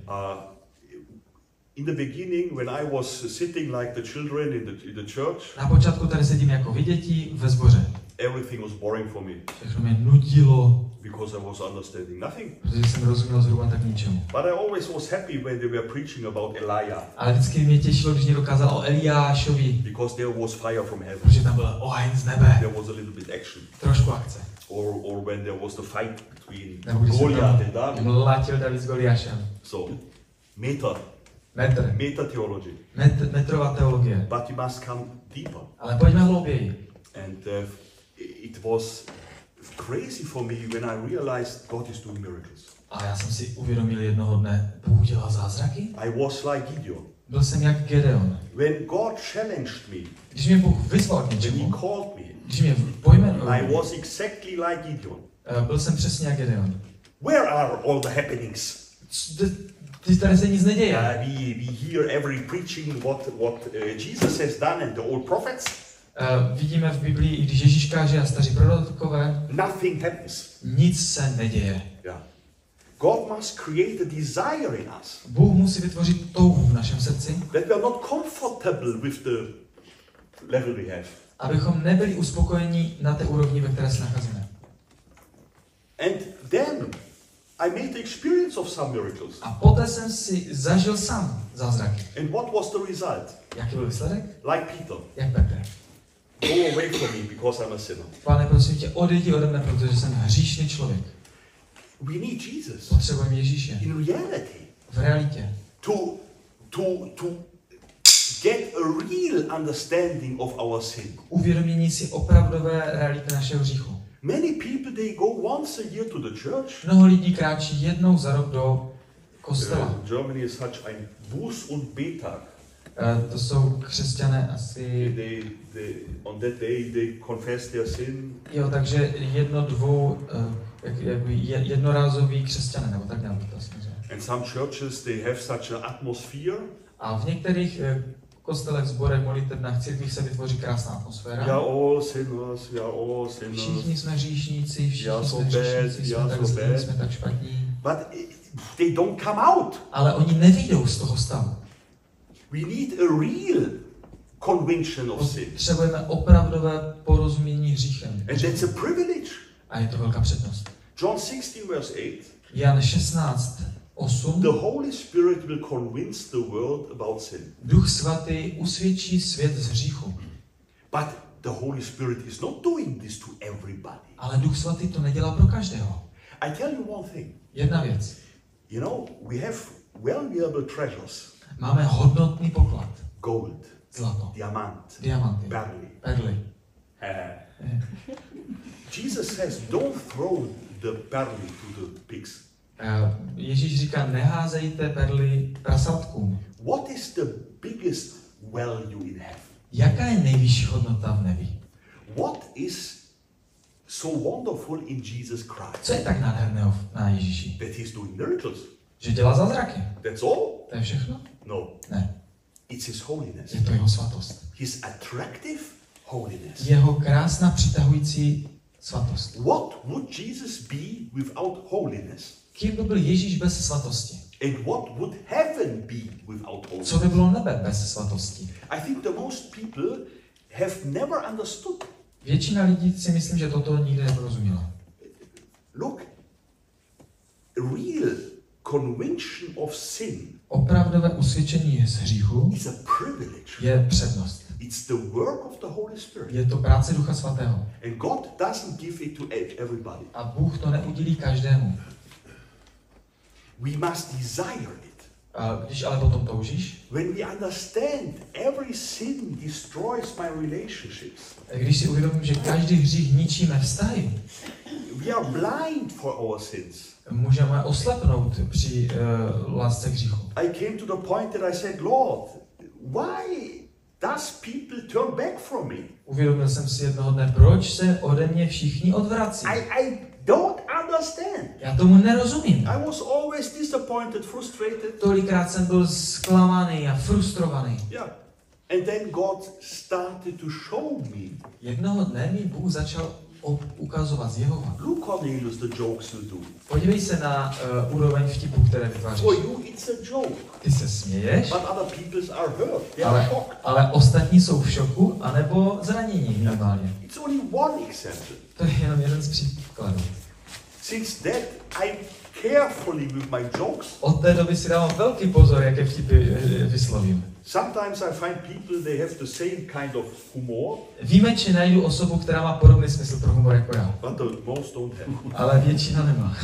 In the beginning, when I was sitting like the children in the church, na počátku tady sedím jako vy děti ve zboře. Everything was boring for me. Všechno mě nudilo. Because I was understanding nothing. Protože jsem rozuměl zhruba tak ničemu. But I always was happy when they were preaching about Elijah. Ale vždycky mě těšilo, když někdo kázal o Eliášovi. Because there was fire from heaven. Protože tam byl oheň z nebe. There was a little bit action. Trošku akce. Or when there was the fight between Goliath and David. Mlátil David s Goliášem. So, Meta theology. Metrová teologie. But you must come deeper. Ale pojďme hlouběji. And it was crazy for me when I realized God is doing miracles. A já jsem si uvědomil jednoho dne, Bůh dělá zázraky. I was like Gideon. Byl jsem jak Gideon. When God challenged me. Když mě Bůh vyzval k něčemu. He called me. Když mě pojmenoval. I was exactly like Gideon. Byl jsem přesně jak Gideon. Where are all the happenings? Ty tady se nic neděje. We hear every preaching what Jesus has done and the old prophets. Vidíme v Biblii, i když Ježíš káže a staří prorokové. Nothing happens. Nic se neděje. Yeah. God must create a desire in us. Bůh musí vytvořit touhu v našem srdci. That we are not comfortable with the level we have. Abychom nebyli uspokojeni na té úrovni, ve které se nacházíme. And then I made the experience of some miracles. A poté jsem si zažil sám zázraky. And what was the result? Jaký byl výsledek? Like Peter. Jak Petr. Go away from me because I'm a sinner. Pane, prosím tě, odejdi ode mne, protože jsem hříšný člověk. We need Jesus. Potřebujeme Ježíše. In reality. V realitě. To get a real understanding of our sin. Uvědomění si opravdové reality našeho hříchu. Many people they go once a year to the church. Mnoho lidí kráčí jednou za rok do kostela. Germany is such ein Buß und Betag. To jsou křesťané asi. They on that day they confess their sin. Jo, takže jednorázový křesťané nebo tak nějak to samozřejmě. And some churches they have such an atmosphere. A v některých kostelech, zborech, modlitebnách, církvích se vytvoří krásná atmosféra. Všichni jsme hříšníci, všichni jsme tak špatní. But they don't come out. Ale oni nevyjdou z toho stavu. We need a real conviction of sin. Potřebujeme opravdové porozumění hříchem. And that's a privilege. A je to velká přednost. John 16 verse 8. Jan 16:8. The Holy Spirit will convince the world about sin. Duch svatý usvědčí svět z hříchu. But the Holy Spirit is not doing this to everybody. Ale Duch svatý to nedělá pro každého. I tell you one thing. Jedna věc. You know, we have valuable treasures. Máme hodnotný poklad. Gold. Zlato. Diamanty. Perly. Jesus says, don't throw the perly to the pigs. Ježíš říká, neházejte perly prasatkům. What is the biggest value in heaven? Jaká je nejvyšší hodnota v nebi? What is so wonderful in Jesus Christ? Co je tak nádherného na Ježíši? That he's doing miracles. Že dělá zázraky. That's all? To je všechno? No. Ne. It's his holiness. Je to jeho svatost. His attractive holiness. Jeho krásná přitahující svatost. What would Jesus be without holiness? Kým by byl Ježíš bez svatosti? And what would heaven be without holiness? Co by bylo nebe bez svatosti? I think the most people have never understood. Většina lidí si myslím, že toto nikdy neporozuměla. Look, real conviction of sin. Opravdové usvědčení z hříchu je přednost. It's the work of the Holy Spirit. Je to práce Ducha Svatého. And God doesn't give it to everybody. A Bůh to neudělí každému. We must desire it. Když ale potom toužíš? When we understand every sin destroys my relationships. Když si uvědomím, že každý hřích ničí mé vztahy. We are blind for our sins. Můžeme oslepnout při lásce k hříchu. I came to the point that I said, Lord, why does people turn back from me? Uvědomil jsem si jednoho dne, proč se ode mě všichni odvrací. I don't understand. Já tomu nerozumím. I was always disappointed, frustrated. Tolikrát jsem byl zklamaný a frustrovaný. Yeah. And then God started to show me. Jednoho dne mi Bůh začal ukazovat Jehova. Look, Cornelius, the jokes you do. Podívej se na úroveň vtipů, které vytváříš. For you it's a joke. Ty se směješ. But other people are hurt. They are shocked. Ale ostatní jsou v šoku, anebo zranění minimálně. It's only one example. To je jenom jeden z příkladů. Since that I carefully with my jokes. Od té doby si dávám velký pozor, jaké vtipy vyslovím. Sometimes I find people they have the same kind of humor. Výjimečně najdu osobu, která má podobný smysl pro humor jako já. But most don't have. Ale většina nemá.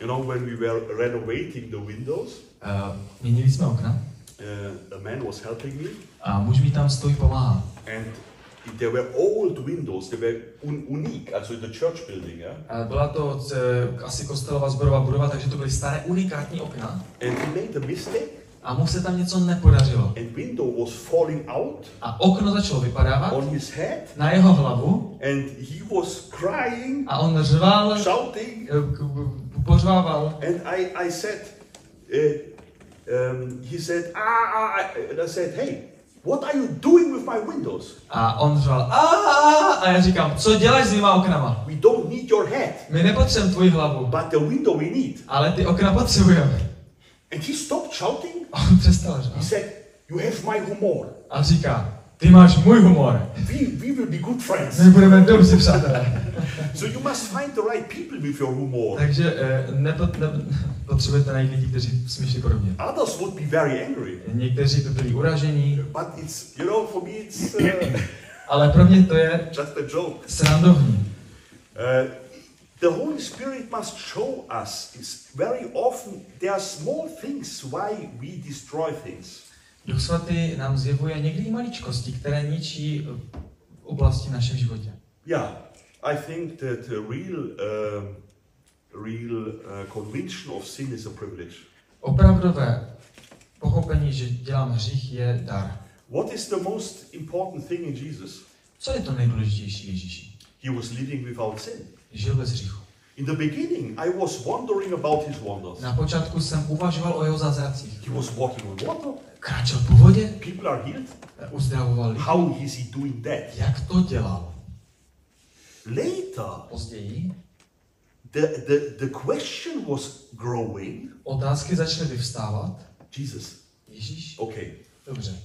You know, when we were renovating the windows, měnili jsme okna. A man was helping me. A muž mi tam stojí pomáhal. And there were old windows, they were unique, also in the church building, yeah? Byla to asi kostelová zborová budova, takže to byly staré unikátní okna. And he made a mistake. A mu se tam něco nepodařilo. And window was falling out. A okno začalo vypadávat. On his head. Na jeho hlavu. And he was crying. A on řval. Shouting. Pořvával. And I said, he said, and I said, hey. What are you doing with my windows? A on říkal, a já říkám, co děláš s mýma oknama? We don't need your head. My nepotřebujeme tvoji hlavu. But the window we need. Ale ty okna potřebujeme. And he stopped shouting. On přestal řvát. He said, you have my humor. A říká, ty máš můj humor. We will be good friends. My budeme dobří přátelé. So you must find the right people with your humor. Takže potřebujete najít lidi, kteří smýšlí podobně. Others would be very angry. Někteří by byli uražení. But it's, you know, for me it's. Ale pro mě to je just a joke. Srandovní. The Holy Spirit must show us. It's very often there are small things why we destroy things. Duch Svatý nám zjevuje někdy maličkosti, které ničí oblasti v našem životě. Yeah. I think that a real conviction of sin is a privilege. Opravdové pochopení, že dělám hřích, je dar. What is the most important thing in Jesus? Co je to nejdůležitější v Ježíši? He was living without sin. Žil bez hříchu. In the beginning, I was wondering about his wonders. Na počátku jsem uvažoval o jeho zázracích. He was walking on water. Kráčel po vodě. People are healed. Uzdravoval lidi. How is he doing that? Jak to dělal? Later, později, the question was growing. Otázky začaly vyvstávat. Jesus. Ježíš. Okay. Dobře.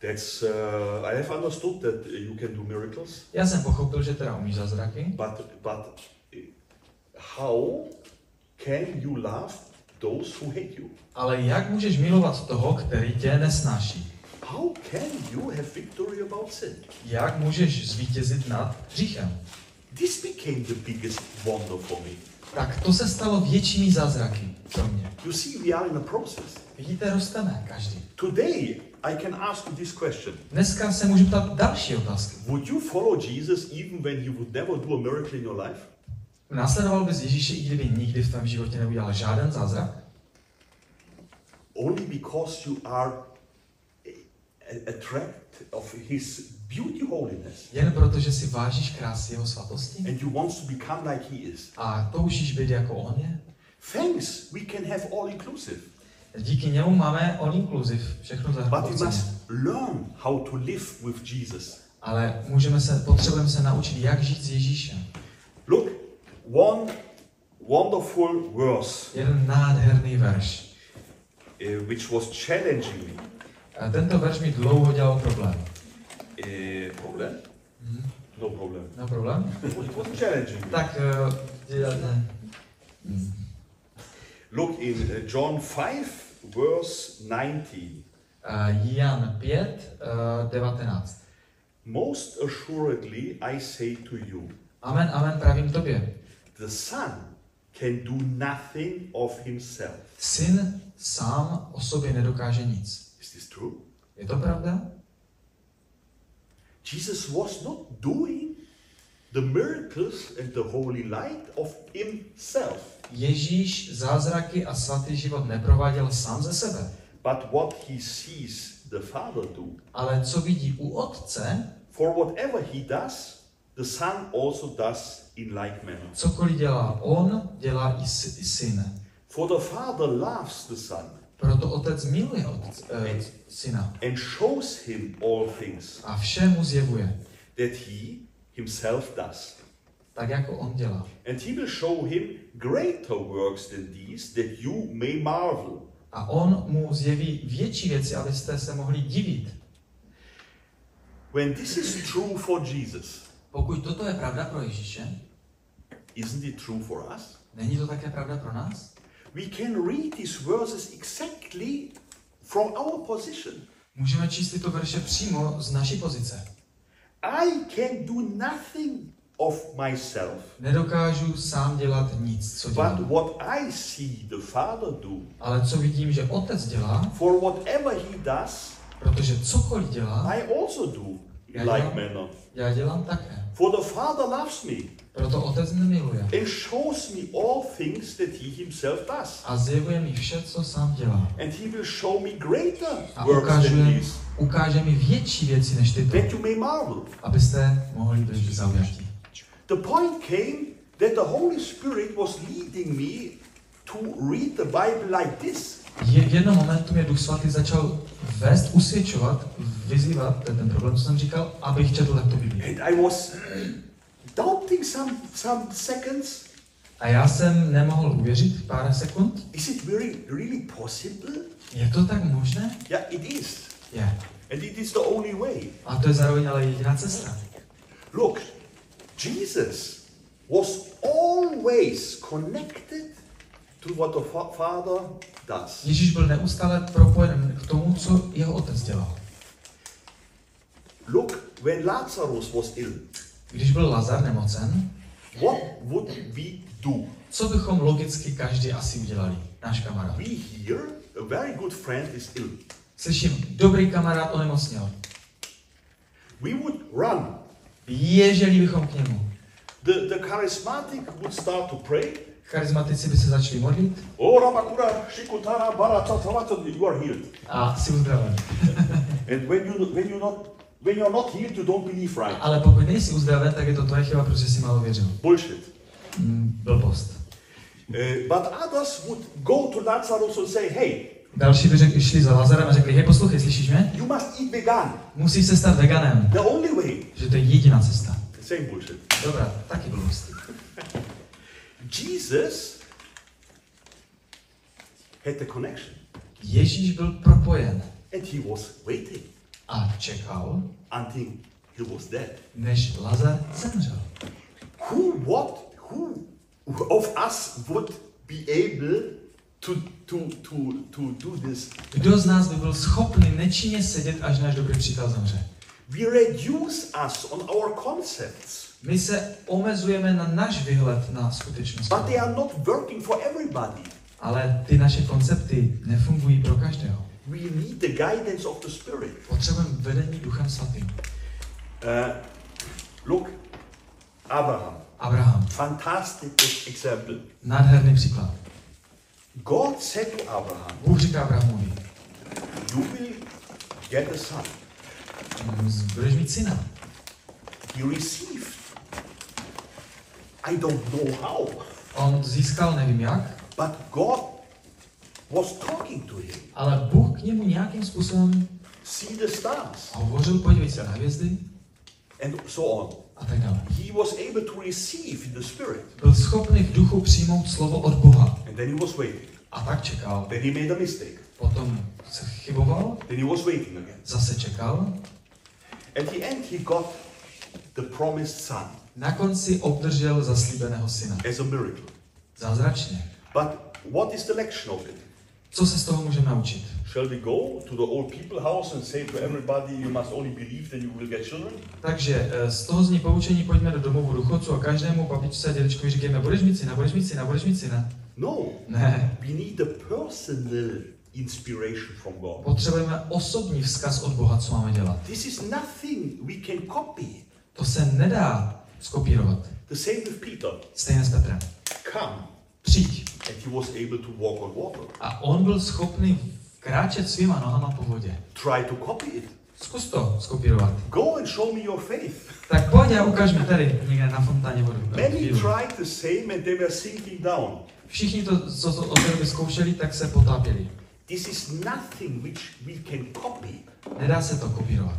That's I have understood that you can do miracles. Já jsem pochopil, že teda umíš zázraky. But how can you love those who hate you? Ale jak můžeš milovat toho, který tě nesnáší? How can you have victory about sin? Jak můžeš zvítězit nad hříchem? This became the biggest wonder for me. Tak to se stalo většími zázraky pro mě. You see, we are in a process. Vidíte, rosteme každý. Today I can ask you this question. Dneska se můžu ptát další otázky. Would you follow Jesus even when he would never do a miracle in your life? Následoval bys Ježíše, i kdyby nikdy v tvém životě neudělal žádný zázrak? Only because you are attracted of his beauty holiness. Jen protože si vážíš krásy jeho svatosti. And you want to become like he is. A toužíš být jako on je? Thanks, we can have all inclusive. Díky němu máme all inclusive, všechno zahrnuté. But we must learn how to live with Jesus. Ale potřebujeme se naučit, jak žít s Ježíšem. Look, one wonderful verse. Jeden nádherný verš. Which was challenging me. A tento verš mi dlouho dělal problém. Problém? Hmm. No problem. No problem? It was challenging. Tak, Look in John 5, verse 19. Jan 5, 19. Most assuredly I say to you. Amen, amen, pravím tobě. The Son can do nothing of himself. Syn sám o sobě nedokáže nic. Is this true? Je to pravda? Jesus was not doing the miracles and the holy light of himself. Ježíš zázraky a svatý život neprováděl sám ze sebe. But what he sees the Father do. Ale co vidí u Otce, for whatever he does, the Son also does in like manner. Cokoliv dělá on, dělá i syn. For the Father loves the Son. Proto Otec miluje syna. And shows him all things. A vše mu zjevuje. That he himself does. Tak jako on dělá. And he will show him greater works than these, that you may marvel. A on mu zjeví větší věci, abyste se mohli divit. When this is true for Jesus, pokud toto je pravda pro Ježíše, isn't it true for us? Není to také pravda pro nás? We can read these verses exactly from our position. Můžeme číst tyto verše přímo z naší pozice. I can do nothing of myself. Nedokážu sám dělat nic, co dělám. But what I see the Father do. Ale co vidím, že Otec dělá? For whatever he does. Protože cokoliv dělá. I also do in like manner. Já dělám také. For the Father loves me. Proto Otec mě miluje. And shows me all things that he himself does. A zjevuje mi vše, co sám dělá. And he will show me greater works than these. Ukáže mi větší věci než tyto. That you may marvel. Abyste mohli být zaujatí. The point came that the Holy Spirit was leading me to read the Bible like this. V jednom momentu mě Duch Svatý začal vést, usvědčovat, vyzývat, ten problém, co jsem říkal, abych četl takto Biblii. And I was doubting some seconds. A já jsem nemohl uvěřit pár sekund. Is it really possible? Je to tak možné? Yeah, it is. Yeah. And it is the only way. A to je zároveň ale jediná cesta. Look. Jesus was always connected to what the Father does. Ježíš byl neustále propojen k tomu, co jeho Otec dělal. Look, when Lazarus was ill. Když byl Lazar nemocen, what would we do? Co bychom logicky každý asi udělali, náš kamarád? We hear a very good friend is ill. Slyším, dobrý kamarád onemocněl. We would run. Běželi bychom k němu. The charismatic would start to pray. Charismatici by se začali modlit. O rabakura shikutara barata you are healed. A si uzdraven. And when you're not healed, you don't believe right. Ale pokud nejsi uzdraven, tak je to tvoje chyba, protože jsi málo věřil. Bullshit. Blbost. But others would go to Lazarus and say, hey. Další by šli za Lazarem a řekli, hej, poslouchej, slyšíš mě? You must eat vegan. Musíš se stát veganem. The only way. Že to je jediná cesta. Same bullshit. Dobrá, taky bullshit. Jesus had the connection. Ježíš byl propojen. And he was waiting. A čekal, until he was dead. Než Lazar zemřel. Who of us would be able to do this? Kdo z nás by byl schopný nečinně sedět, až náš dobrý přítel zemře? We reduce us on our concepts. My se omezujeme na náš výhled na skutečnost. But they are not working for everybody. Ale ty naše koncepty nefungují pro každého. We need the guidance of the Spirit. Potřebujeme vedení Duchem Svatým. Look, Abraham. Fantastic example. Nádherný příklad. God said to Abraham. Bůh říká Abrahamovi. You will get a son. Budeš mít syna. He received. I don't know how. On získal, nevím jak. But God was talking to him. Ale Bůh k němu nějakým způsobem see the stars. Hovořil, podívej se na hvězdy. And so on. A tak dále. He was able to receive the Spirit. Byl schopný v duchu přijmout slovo od Boha. And then he was waiting. A tak čekal. Then he made a mistake. Potom se chyboval. Then he was waiting again. Zase čekal. At the end he got the promised son. Na konci obdržel zaslíbeného syna. As a miracle. Zázračně. But what is the lesson of it? Co se z toho můžeme naučit? Shall we go to the old people house and say to everybody you must only believe that you will get children? Takže z toho zní poučení, pojďme do domovu důchodců a každému babičce a dědečkovi říkáme, budeš mít syna, budeš mít syna, budeš mít syna. No. Ne. We need the personal inspiration from God. Potřebujeme osobní vzkaz od Boha, co máme dělat. This is nothing we can copy. To se nedá skopírovat. The same with Peter. Stejně s Petrem. Come. Přijď. And he was able to walk on water. A on byl schopný kráčet svýma nohama po vodě. Try to copy it. Zkus to skopírovat. Go and show me your faith. Tak pojď a ukaž mi tady někde na fontáně vodu. Many tried the same and they were sinking down. Všichni to, co to od té doby zkoušeli, tak se potápěli. This is nothing which we can copy. Nedá se to kopírovat.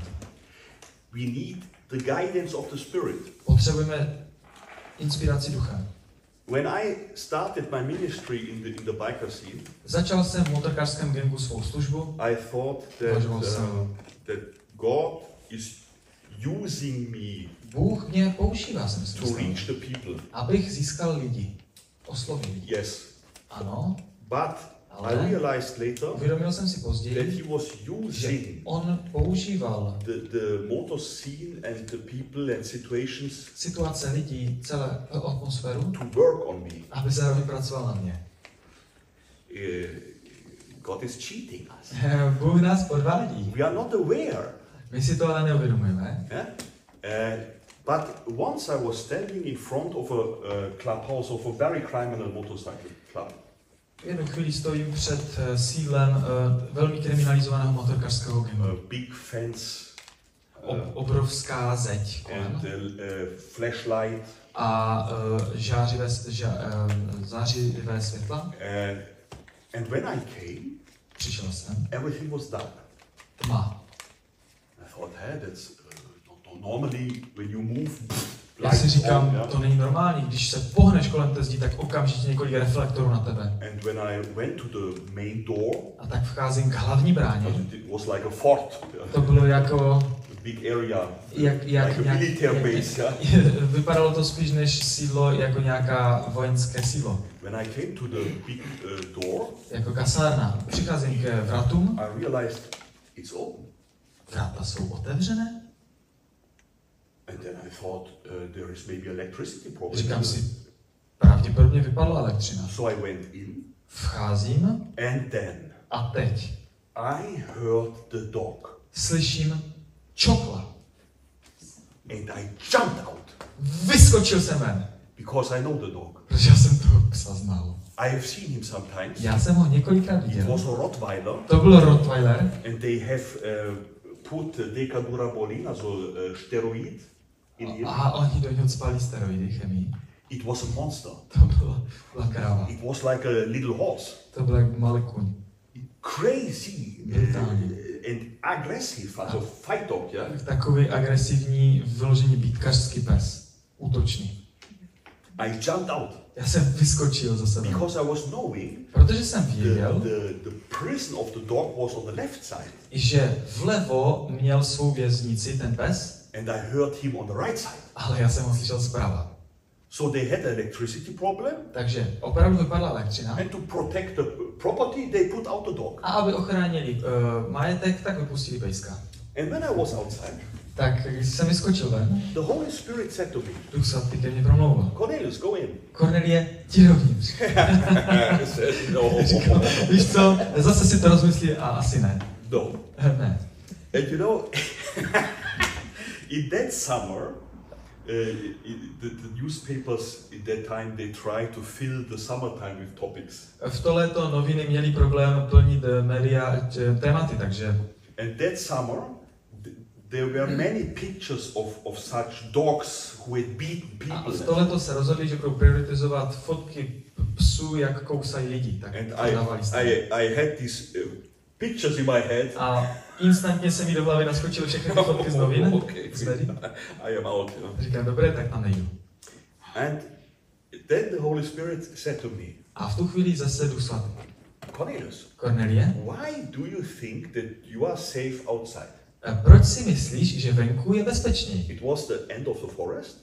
We need the guidance of the Spirit. Potřebujeme inspiraci ducha. When I started my ministry in the biker scene, začal jsem v motorkářském gangu svou službu. I thought that God is using me. Bůh mě používá, jsem si myslel, to reach the people. Abych získal lidi, oslovil lidi. Yes. Ano. But ale I realized later. Uvědomil jsem si později, that he was using. On používal the motor scene and the people and situations. Situace lidí, celé atmosféru. To work on me. Aby se vypracoval na mě. God is cheating us. Bůh nás podvádí. We are not aware. My si to ale neuvědomujeme. Yeah? But once I was standing in front of a clubhouse of a very criminal motorcycle club. Jednu chvíli stojím před sídlem velmi kriminalizovaného motorkařského gangu. Big fence. Obrovská zeď kolem. Flashlight. A zářivé světla. And when I came, přišel jsem. Everything was dark. Tma. I thought, hey, that's not normally when you move. Já si říkám, to není normální, když se pohneš kolem té zdi, tak okamžitě několik reflektorů na tebe. And when I went to the main door, a tak vcházím k hlavní bráně. It was like a fort. To bylo jako big area. Like a military base. Vypadalo to spíš než sídlo, jako nějaká vojenské sídlo. When I came to the big door, jako kasárna, přicházím k vratům. I realized it's open. Vrata jsou otevřené. And then I thought there is maybe electricity problem. Říkám si, pravděpodobně vypadla elektřina. So I went in. Vcházím. And then. A teď. I heard the dog. Slyším čokla. And I jumped out. Vyskočil jsem ven. Because I know the dog. Protože já jsem toho psa znal. I have seen him sometimes. Já jsem ho několikrát viděl. It was a Rottweiler. To byl Rottweiler. And they have put decadurabolin, also steroid. A oni do něho spali steroidy, chemii. It was a monster. To byla kráva. It was like a little horse. To byl jak malý kuň. Crazy and aggressive, also fight dog, yeah? Takový agresivní, vyloženě bitkařský pes, útočný. I jumped out. Já jsem vyskočil za sebou. Because I was knowing. Protože jsem věděl. The prison of the dog was on the left side. Že vlevo měl svou věznici ten pes. And I heard him on the right side. Ale já jsem ho slyšel zprava. So they had an electricity problem. Takže opravdu vypadla elektřina. And to protect the property, they put out the dog. A aby ochránili majetek, tak vypustili pejska. And when I was outside. Tak když jsem vyskočil ven, the Holy Spirit said to me. Duch Svatý ke mně promlouval. Kornelius, go in. Kornelie, jdi dovnitř. Říkal, víš co, zase si to rozmyslí a asi ne. No. Ne. And you know, in that summer, the newspapers in that time they tried to fill the summertime with topics. V to léto noviny měly problém plnit média tématy, takže. And that summer. There were many pictures of such dogs who had beaten people. A tohleto se rozhodli, že budou prioritizovat fotky psů, jak kousají lidi. Tak I had these pictures in my head. A instantně se mi do hlavy naskočily všechny ty fotky z novin. Okay. I am out. Říkám, dobré, tak tam nejdu. And then the Holy Spirit said to me. A v tu chvíli zase Duch Svatý. Cornelius. Cornelie. Why do you think that you are safe outside? Proč si myslíš, že venku je bezpečněji? It was the end of the forest.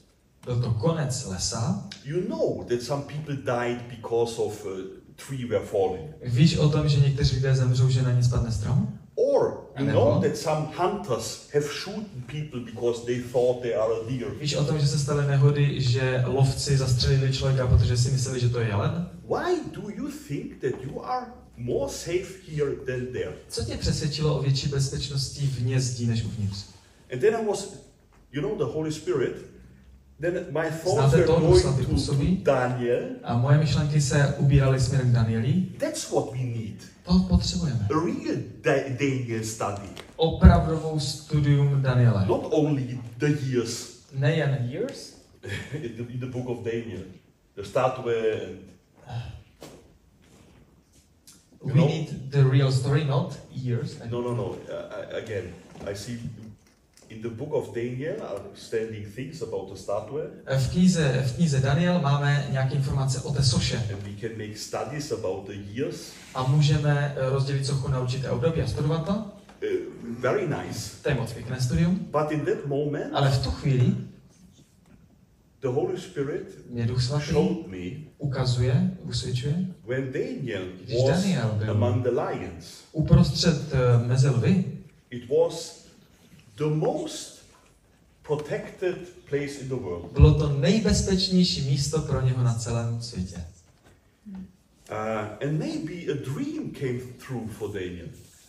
Byl to konec lesa. You know that some people died because of tree were falling. Víš o tom, že někteří lidé zemřou, že na ně spadne strom? Or you know that some hunters have shot people because they thought they are a deer. Víš o tom, že se staly nehody, že lovci zastřelili člověka, protože si mysleli, že to je jelen? Why do you think that you are more safe here than there? Co tě přesvědčilo o větší bezpečnosti vně zdí než uvnitř? And then I was, you know, the Holy Spirit. Then my thoughts were going to Daniel. A moje myšlenky se ubíraly směrem k Danieli. That's what we need. To potřebujeme. A real Daniel study. Opravdovou studium Daniela. Not only the years. Nejen years. In the book of Daniel, the statue. We need the real story, not years. No. Again, I see in the book of Daniel are standing things about the statue. V knize Daniel máme nějaké informace o té soše. And we can make studies about the years. A můžeme rozdělit sochu na určité období a studovat to. Very nice. To je moc pěkné studium. But in that moment, ale v tu chvíli, the Holy Spirit showed me. Ukazuje, usvědčuje. When Daniel was among the lions, uprostřed mezi lvy, it was the most protected place in the world. Bylo to nejbezpečnější místo pro něho na celém světě. And maybe a dream came through for Daniel.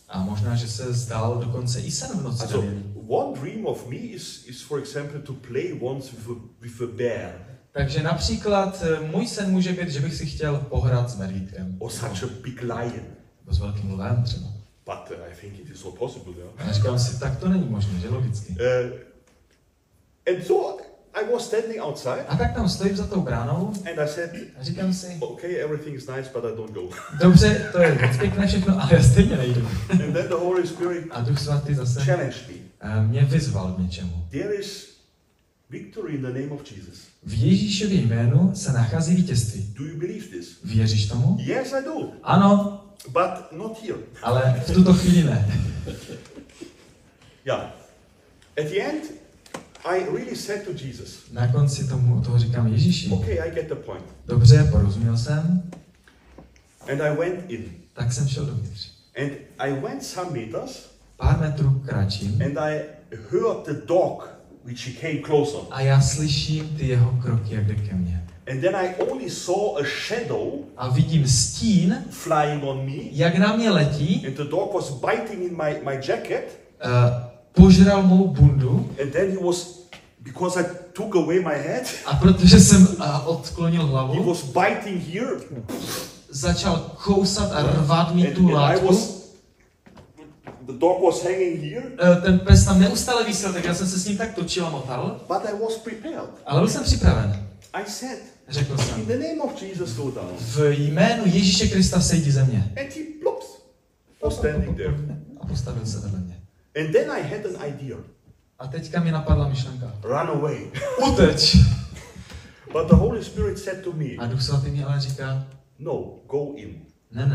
A možná, že se zdál dokonce i sen v noci. So, one dream of me is for example to play once with a bear. Takže například můj sen může být, že bych si chtěl pohrát s medvídkem. Or such a big lion. S velkým lvem třeba. But I think it is so possible. Yeah? A říkám si, tak to není možné, že logicky. And so I was standing outside. A tak tam stojím za tou bránou. And I said, a říkám si, okay, everything is nice, but I don't go. Dobře, to je moc pěkné všechno, ale já stejně nejdu. And then the Holy Spirit a Duch Svatý zase mě vyzval k něčemu. There is victory in the name of Jesus. V Ježíšově jménu se nachází vítězství. Do you believe this? Věříš tomu? Yes, I do. Ano. But not here. Ale v tuto chvíli ne. Yeah. At the end, I really said to Jesus. Na konci toho říkám Ježíši. Okay, I get the point. Dobře, porozuměl jsem. And I went in. Tak jsem šel dovnitř. And I went some meters. Pár metrů kráčím. And I heard the dog. Which he came closer. A já slyším ty jeho kroky, jak jde ke mně. And then I only saw a shadow. A vidím stín. Flying on me. Jak na mě letí. And the dog was biting in my jacket. Požral mou bundu. And then he was, because I took away my head. A protože jsem odklonil hlavu. He was biting here. Začal kousat a rvat mi tu látku. The dog was hanging here. Ten pes tam neustále visel, tak já jsem se s ním tak točil a motal. But I was prepared. Ale byl jsem připraven. I said. Řekl jsem. In the name of Jesus, go down. V jménu Ježíše Krista sejdi ze mě. And he plops. Was standing there. A postavil se vedle mě. And then I had an idea. A teďka mi napadla myšlenka. Run away. Uteč. But the Holy Spirit said to me. A Duch svatý mi ale říká: "No, go in."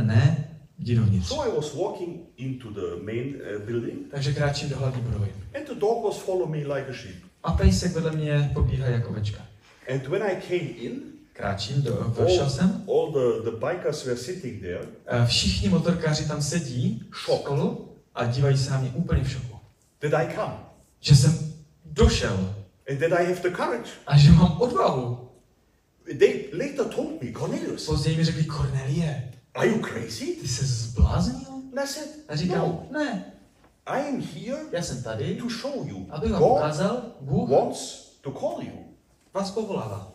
Ne, jdi dovnitř. So I was walking into the main building. Takže kráčím do hlavní budovy. And the dog was following me like a sheep. A pejsek vedle mě pobíhá jako ovečka. And when I came in, kráčím do jsem. All the bikers were sitting there. Všichni motorkáři tam sedí okolo a dívají se na mě úplně v šoku. Did I come? Že jsem došel. And that I have the courage. A že mám odvahu. They later told me, Cornelius. Později mi řekli: Kornelie, are you crazy? Ty se zbláznil? A říkám: no. Ne. I am here. Já jsem tady. To show you. Aby vám ukázal, Bůh wants to call you. Vás povolává.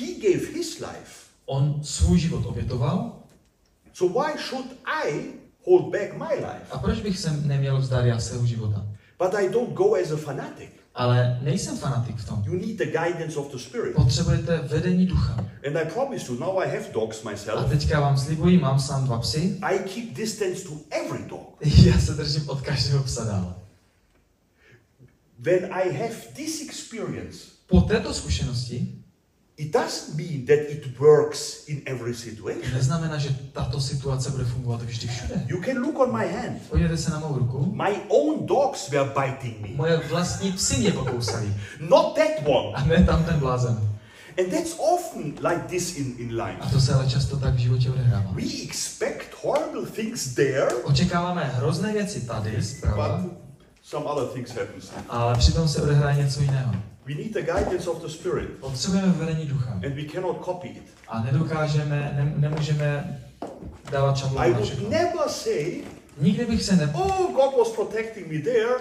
He gave his life. On svůj život obětoval. So why should I hold back my life? A proč bych se neměl vzdát já svého života? But I don't go as a fanatic. Ale nejsem fanatik v tom. You need the guidance of the Spirit. Potřebujete vedení ducha. And I promise you, now I have dogs myself. A teďka vám slibuji, mám sám dva psy. I keep distance to every dog. Já se držím od každého psa dál. When I have this experience. Po této zkušenosti. It doesn't mean that it works in every situation. Neznamená, že tato situace bude fungovat vždy všude. You can look on my hand. Podívejte se na mou ruku. My own dogs were biting me. Moje vlastní psi mě pokousali. Not that one. A ne tam ten blázen. And that's often like this in life. A to se ale často tak v životě odehrává. We expect horrible things there. Očekáváme hrozné věci tady, zprava. Some other things happen. Ale přitom se odehrá něco jiného. We need the guidance of the Spirit. Potřebujeme vedení ducha. And we cannot copy it. A nemůžeme dávat šablonu. I would never say. Nikdy bych se oh, God was protecting me there.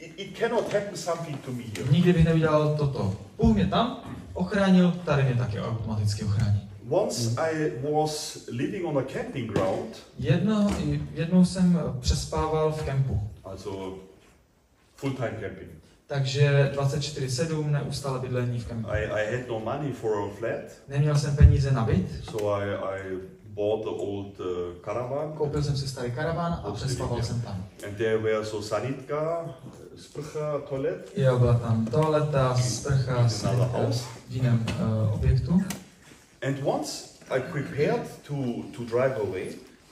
It cannot happen something to me here. Nikdy bych neudělal toto. Bůh mě tam ochránil, tady mě taky automaticky ochrání. Once I was living on a camping ground. Jednou jsem přespával v kempu. Also full time camping. Takže 24/7 neustále bydlení v kempu. I had no money for a flat. Neměl jsem peníze na byt. So I bought the old caravan. Koupil jsem si starý karaván a přespával jsem tam. And there were so sanitka, sprcha, toilet. Jo, byla tam toaleta, sprcha, sanitka v jiném objektu. And once I prepared to drive away.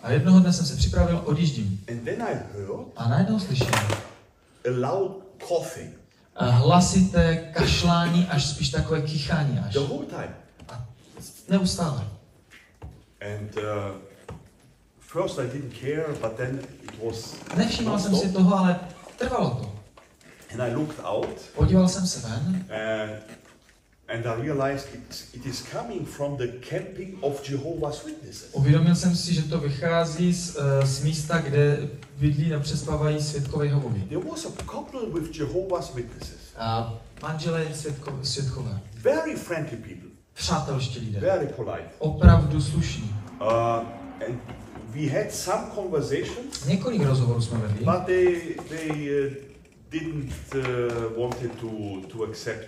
A jednoho dne jsem se připravil odjíždím. And then I heard. A najednou slyším. A loud coughing. Hlasité kašlání, až spíš takové kichání až. The whole time. A neustále. And first I didn't care, but then it was. Nevšiml jsem si toho, ale trvalo to. And I looked out. Podíval jsem se ven. And I realized it is coming from the camping of Jehovah's Witnesses. Uvědomil jsem si, že to vychází z místa, kde bydlí a přespávají svědkové Jehovovi. There was a couple with Jehovah's Witnesses. A manželé svědkové. Very friendly people. Přátelští lidé. Very polite. Opravdu slušní. And we had some conversations. Několik rozhovorů jsme vedli. But they didn't want to accept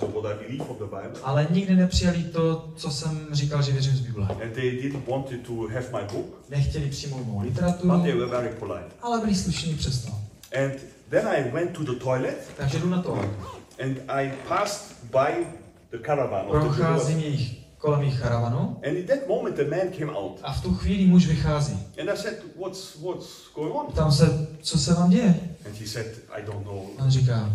what I believe from the Bible. Ale nikdy nepřijali to, co jsem říkal, že věřím z Bible. And they didn't want to have my book. Nechtěli přijmout mou literaturu. But they were very polite. Ale byli slušní přesto. And then I went to the toilet. Takže jdu na toaletu. And I passed by the caravan. Procházím kolem jejich karavanu. And in that moment the man came out. A v tu chvíli muž vychází. And I said, what's going on? Tam se, co se vám děje? And he said, I don't know. On říká.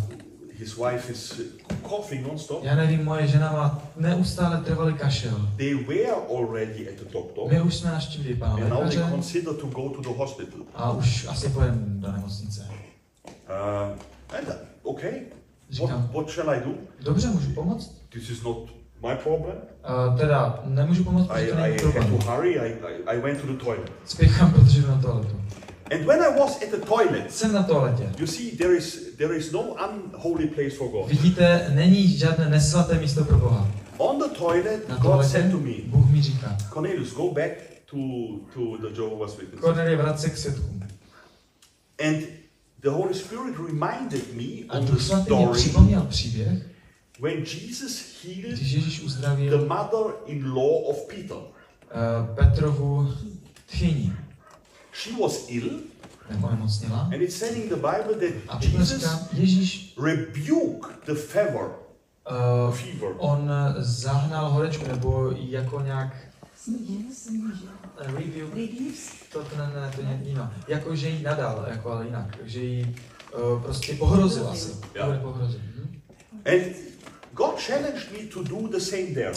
His wife is coughing non-stop. Já nevím, moje žena má neustále trvalý kašel. They were already at the doctor. My už jsme naštívili pana lékaře. And now they consider to go to the hospital. A už asi pojedeme do nemocnice. Okay. Říkám. What shall I do? Dobře, můžu pomoct? This is not my problem. Teda nemůžu pomoct, protože to není problém. I had to hurry. I went to the toilet. Spěchám, protože jdu na toaletu. And when I was at the toilet, jsem na toaletě. You see, there is no unholy place for God. Vidíte, není žádné nesvaté místo pro Boha. On the toilet, God said to me. Bůh mi říká. Cornelius, go back to the Jehovah's Witnesses. Cornelie, vrát se k svědkům. And the Holy Spirit reminded me of the story. Připomněl příběh. When Jesus healed the mother-in-law of Peter. Petrovu tchyni. She was ill, and it's said in the Bible that Jesus rebuked the fever on zahnal horečku, nebo jako nějak... Jako, že jí nadal, jako, ale jinak. Že jí prostě pohrozil asi. Yeah. Pohrozil. And God challenged me to do the same there.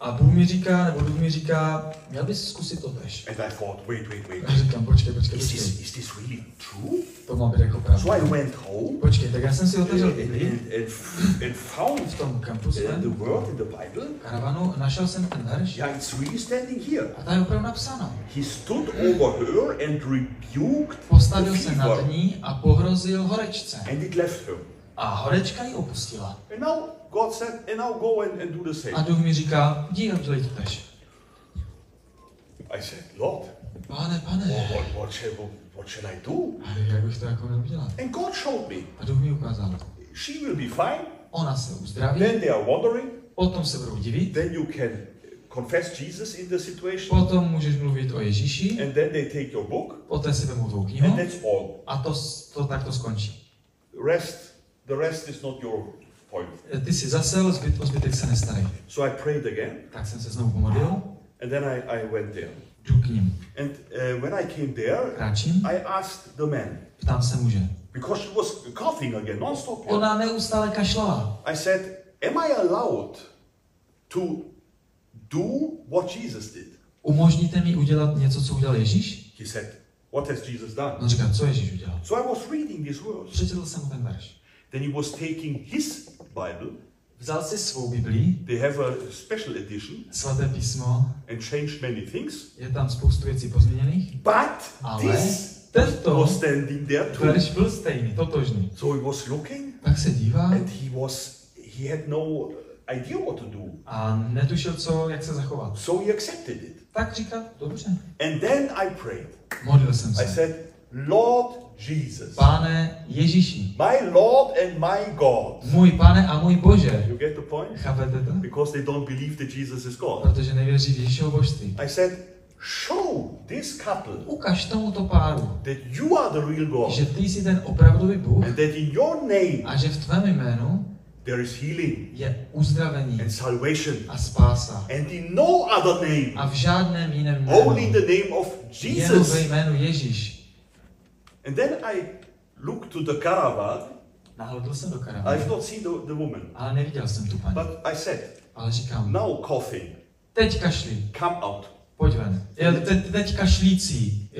A Bůh mi říká, nebo Bůh mi říká, měl bys zkusit to tež. And I thought, wait. A říkám, počkej. Is this really true? To má být jako pravda. So I went home. Počkej, tak já jsem si otevřel and found v tom kampusu the word in the Bible. Karavanu, našel jsem ten verš. Yeah, it's really standing here. A ta je opravdu napsána. He stood over her and rebuked. Postavil se nad ní a pohrozil horečce. And it left her. A horečka ji opustila. And now God said, and now go and do the same. A Duch mi říká, jdi a dělej to tež. I said, Lord. Pane. What shall I do? Jak bych to jako měl udělat? And God showed me. A Duch mi ukázal. She will be fine. Ona se uzdraví. Then they are wondering. Potom se budou divit. Then you can confess Jesus in the situation. Potom můžeš mluvit o Ježíši. And then they take your book. Poté si vezmou tvou knihu. And that's all. A to tak to skončí. The rest is not your point. Ty si zasel, zbytek se nestarej. So I prayed again. Tak jsem se znovu pomodlil. And then I went there. Jdu k ním. And when I came there, I asked the man. Ptám se muže. Because she was coughing again, non-stop. Ona neustále kašlala. I said, am I allowed to do what Jesus did? Umožníte mi udělat něco, co udělal Ježíš? He said, what has Jesus done? On říká, co Ježíš udělal? So I was reading these words. Přečetl jsem ten verš. Then he was taking his Bible. Vzal si svou Biblii. They have a special edition. Svaté písmo. And changed many things. Je tam spoustu věcí pozměněných. But ale tento was standing there too. Verš byl stejný, totožný. So he was looking. Tak se dívá. And he had no idea what to do. A netušil jak se zachovat. So he accepted it. Tak říkal, dobře. And then I prayed. Modlil jsem se. I said, Lord Jesus. Pane Ježíši. My Lord and my God. Můj Pane a můj Bože. You get the point? Chápete to? Because they don't believe that Jesus is God. Protože nevěří v Ježíšovo božství. I said, show this couple. Ukaž tomuto páru. That you are the real God. Že ty jsi ten opravdový Bůh. And that in your name. A že v tvém jménu. There is healing. Je uzdravení. And salvation. A spása. And in no other name. A v žádném jiném jménu. Only the name of Jesus. Jenom ve jménu Ježíš. And then I looked to the caravan. Nahlédl jsem do karavany. I've not seen the woman. Ale neviděl jsem tu paní. But I said. Ale říkám. Now coughing. Teď kašlí. Come out. Pojď ven. Teď kašlící,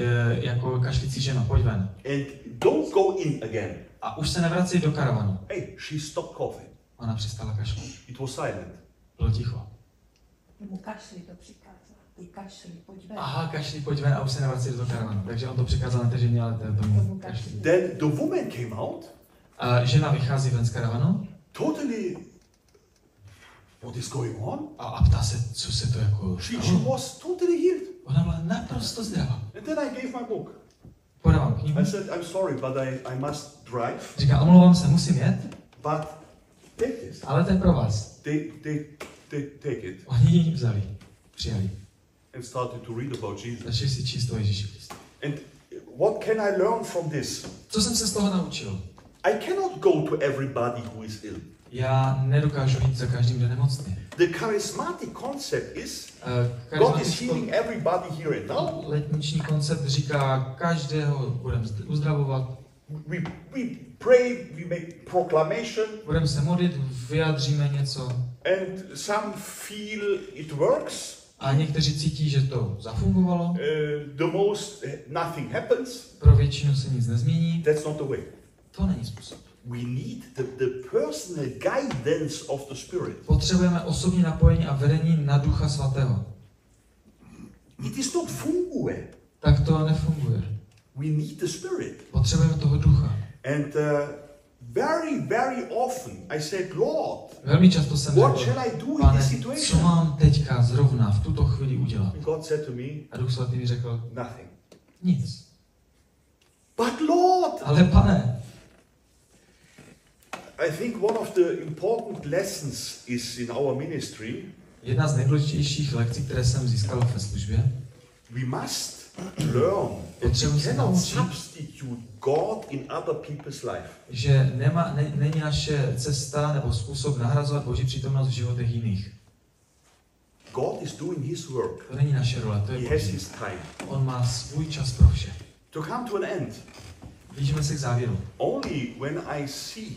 jako kašlící žena, pojď ven. And don't go in again. A už se nevracej do karavanu. Hey, she stopped coughing. Ona přestala kašlat. It was silent. Bylo ticho. Mu kašlí to přikázal. Kašli, pojď ven. Aha, kašli, pojď ven a už se nevrací do karavanu. Takže on to přikázal na teřině, ale tomu kašli. Then the woman came out. A žena vychází ven z karavanu. Totally, what is going on? A ptá se, co se to jako... She was totally healed. Ona byla naprosto zdravá. And then I gave my book. Podávám knihu. I said, I'm sorry, but I must drive. Říká, omlouvám se, musím jet. But take this. Ale to je pro vás. Take it. Oni ji vzali, přijali. And started to read about Jesus. And what can I learn from this? Co jsem se z toho naučil? I cannot go to everybody who is ill. Já nedokážu jít za každým, kdo je nemocný. The charismatic concept is God is healing everybody here and now. Letniční koncept říká, každého budeme uzdravovat. We pray, we make proclamation. Budeme se modlit, vyjádříme něco. And some feel it works. A někteří cítí, že to zafungovalo. The most nothing happens. Pro většinu se nic nezmění. That's not the way. To není způsob. We need the personal guidance of the Spirit. Potřebujeme osobní napojení a vedení na Ducha Svatého. It is not funguje. Tak to nefunguje. We need the Spirit. Potřebujeme toho Ducha. And very often I said, Lord, velmi často jsem řekl, Pane, co mám teďka zrovna v tuto chvíli udělat? God said to me, a Duch Svatý mi řekl, nothing. Nic. But Lord, ale Pane, I think one of the important lessons is in our ministry. Jedna z nejdůležitějších lekcí, které jsem získal ve službě. We must že není naše cesta nebo způsob nahrazovat Boží přítomnost v životech jiných. God is doing his work. To není naše role, to je Boží. He has his time. On má svůj čas pro vše. To come to an end. Blížíme se k závěru. Only when I see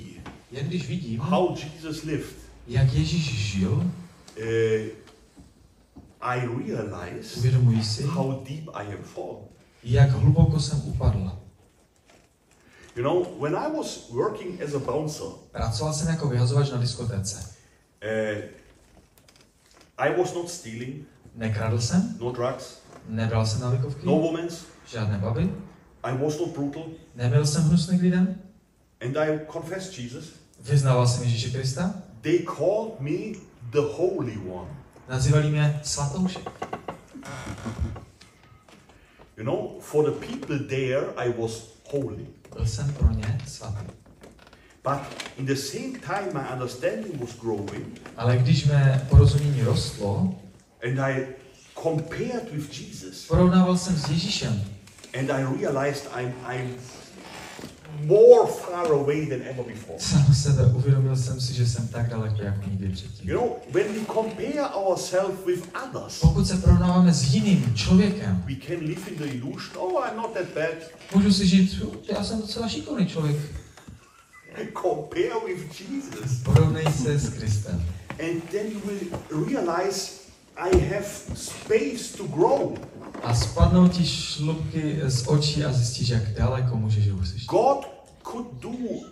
jen když vidím, how Jesus lived, jak Ježíš žil, I realize uvědomuji si, how deep I am fallen. Jak hluboko jsem upadl. You know, when I was working as a bouncer, pracoval jsem jako vyhazovač na diskotéce. I was not stealing. Nekradl jsem. No drugs. Nebral jsem návykovky. No women. Žádné baby. I was not brutal. Nebyl jsem hnusný k lidem. And I confessed Jesus. Vyznával jsem Ježíše Krista. They called me the Holy One. Nazývali mě svatoušek. You know, for the people there, I was holy. Byl jsem pro ně svatý. But in the same time, my understanding was growing. Ale když mé porozumění rostlo, and I compared with Jesus. Porovnával jsem s Ježíšem. And I realized I'm more far away than ever before. Uvědomil jsem si, že jsem tak daleko jako nikdy předtím. You know, when we compare ourselves with others, pokud se porovnáváme s jiným člověkem, we can live in the illusion, oh, I'm not that bad. Můžu si říct, já jsem docela šikovný člověk. Compare with Jesus. Porovnej se s Kristem. And then you will realize I have space to grow. A spadnou ti šlupky z očí a zjistíš, jak daleko můžeš růst. God could do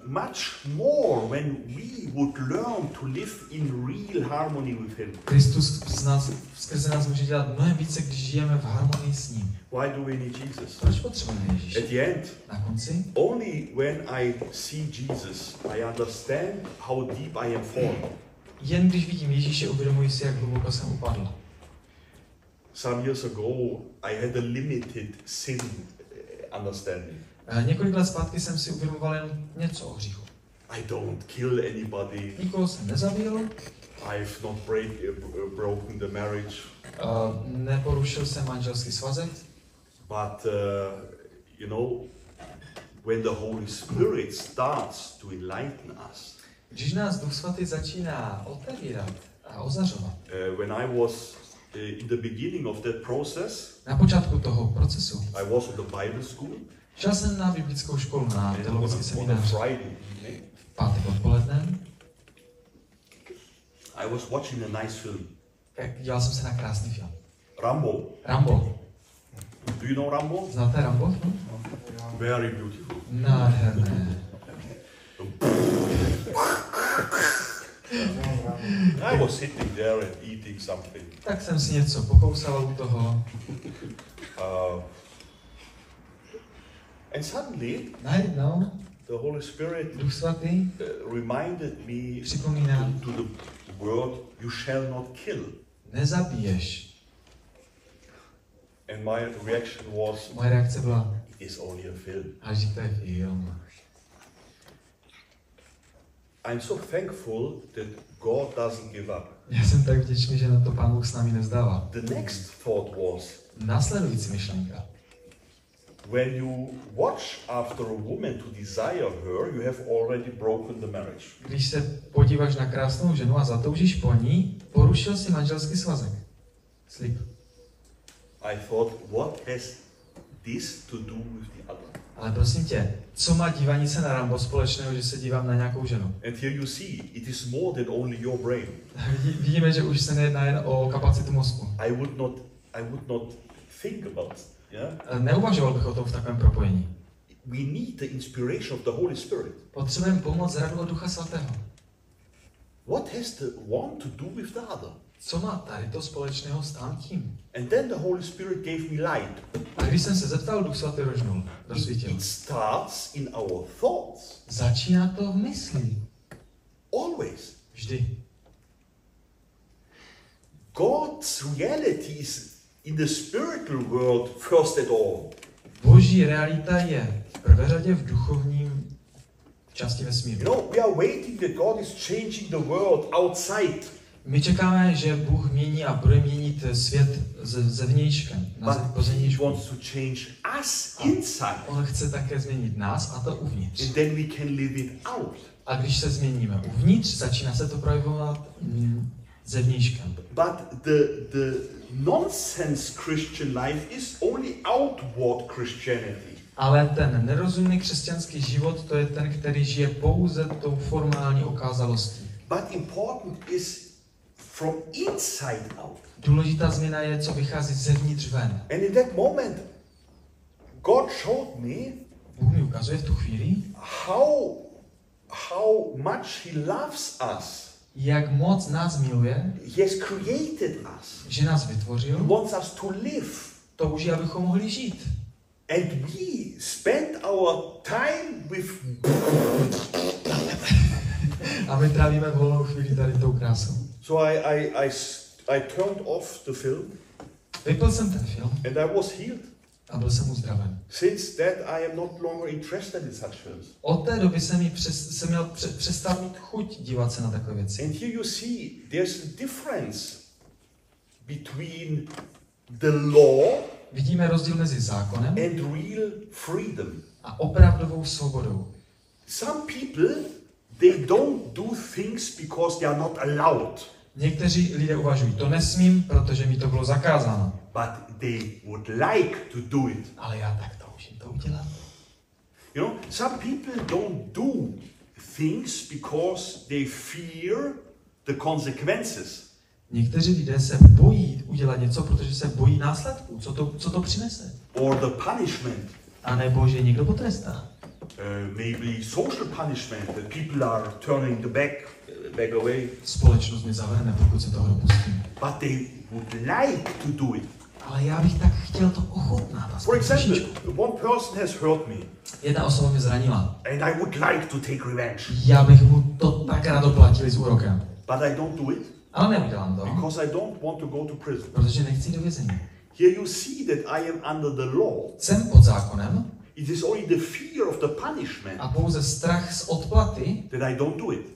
much more when we would learn to live in real harmony with him. Kristus skrze nás může dělat mnohem více, když žijeme v harmonii s ním. Why do we need Jesus? Proč potřebujeme Ježíše? At the end, na konci, only when I see Jesus, I understand how deep I am fallen. Jen když vidím Ježíše, uvědomuji si, jak hluboko jsem upadl. Some years ago, I had a limited sin understanding. Několik let zpátky jsem si uvědomoval jen něco o hříchu. I don't kill anybody. Nikoho jsem nezabil. I've not broken the marriage. Neporušil jsem manželský svazek. But you know, when the Holy Spirit starts to enlighten us. Když nás Duch Svatý začíná otevírat a ozařovat. When I was in the beginning of that process, na počátku toho procesu, I was at the Bible school. Šel jsem na biblickou školu, na teologický seminář. V pátek odpoledne. I was watching a nice film. Díval jsem se na krásný film. Rambo. Rambo. Do you know Rambo? Znáte Rambo? Hm? Very beautiful. Nádherné. I was sitting there and eating something. Tak jsem si něco pokousal u toho. And suddenly, najednou, the Holy Spirit Duch Svatý reminded me to the word "you shall not kill." Nezabiješ. And my reaction was, moje reakce byla, it is only a film. A to je film. I'm so thankful that God doesn't give up. Já jsem tak vděčný, že na to Pán Bůh s námi nevzdává. The next thought was, následující myšlenka. When you watch after a woman to desire her, you have already broken the marriage. Když se podíváš na krásnou ženu a zatoužíš po ní, porušil si manželský svazek. Slib. I thought, what has this to do with the other? Ale prosím tě, co má dívání se na Rambo společného, že se dívám na nějakou ženu? And here you see, it is more than only your brain. Vidíme, že už se nejedná jen o kapacitu mozku. I would not think about it. Yeah? Neuvažoval bych o tom v takovém propojení. We need the inspiration of the Holy Spirit. Potřebujeme pomoc radu od Ducha Svatého. What has the one to do with the other? Co má tady to společného s tamtím? And then the Holy Spirit gave me light. A když jsem se zeptal, Duch Svatý rozsvítil. It starts in our thoughts. Začíná to v mysli. Always. Vždy. God's reality is in the spiritual world first at all. Boží realita je v prvé řadě v duchovním části vesmíru. You know, we are waiting that God is changing the world outside. My čekáme, že Bůh mění a bude měnit svět zevnějška, pozevnějšku. On chce také změnit nás a to uvnitř. And then we can live it out. A když se změníme uvnitř, začíná se to projevovat zevnějška. But the nonsense Christian life is only outward Christianity. Ale ten nerozumný křesťanský život, to je ten, který žije pouze tou formální okázalostí. But important is from inside out. Důležitá změna je, co vychází zevnitř ven. And in that moment, God showed me. Bůh mi ukazuje v tu chvíli, how much He loves us. Jak moc nás miluje. He has created us. Že nás vytvořil. He wants us to live. Touží, abychom mohli žít. And we spend our time with. A my trávíme volnou chvíli tady tou krásou. So I turned off the film. Vypl jsem ten film. And I was healed. A byl jsem uzdraven. Since that I am not longer interested in such films. Od té doby jsem měl přestat mít chuť dívat se na takové věci. And here you see there's a difference between the law. Vidíme rozdíl mezi zákonem and real freedom. A opravdovou svobodou. Some people they don't do things because they are not allowed. Někteří lidé uvažují, to nesmím, protože mi to bylo zakázáno. But they would like to do it. Ale já tak toužím to udělat. You know, some people don't do things because they fear the consequences. Někteří lidé se bojí udělat něco, protože se bojí následků, co to přinese. Or the punishment. A nebo že někdo potrestá. Maybe social punishment, that people are turning the back away. Společnost mě zavrhne, pokud se toho dopustí. But they would like to do it. Ale já bych tak chtěl to ochutnat. For example, one person has hurt me. Jedna osoba mě zranila. And I would like to take revenge. Já bych mu to tak rád doplatil s úrokem. But I don't do it. Ale neudělám to. Because I don't want to go to prison. Protože nechci do vězení. Here you see that I am under the law. Jsem pod zákonem. It is only the fear of the punishment. A pouze strach z odplaty. That I don't do it.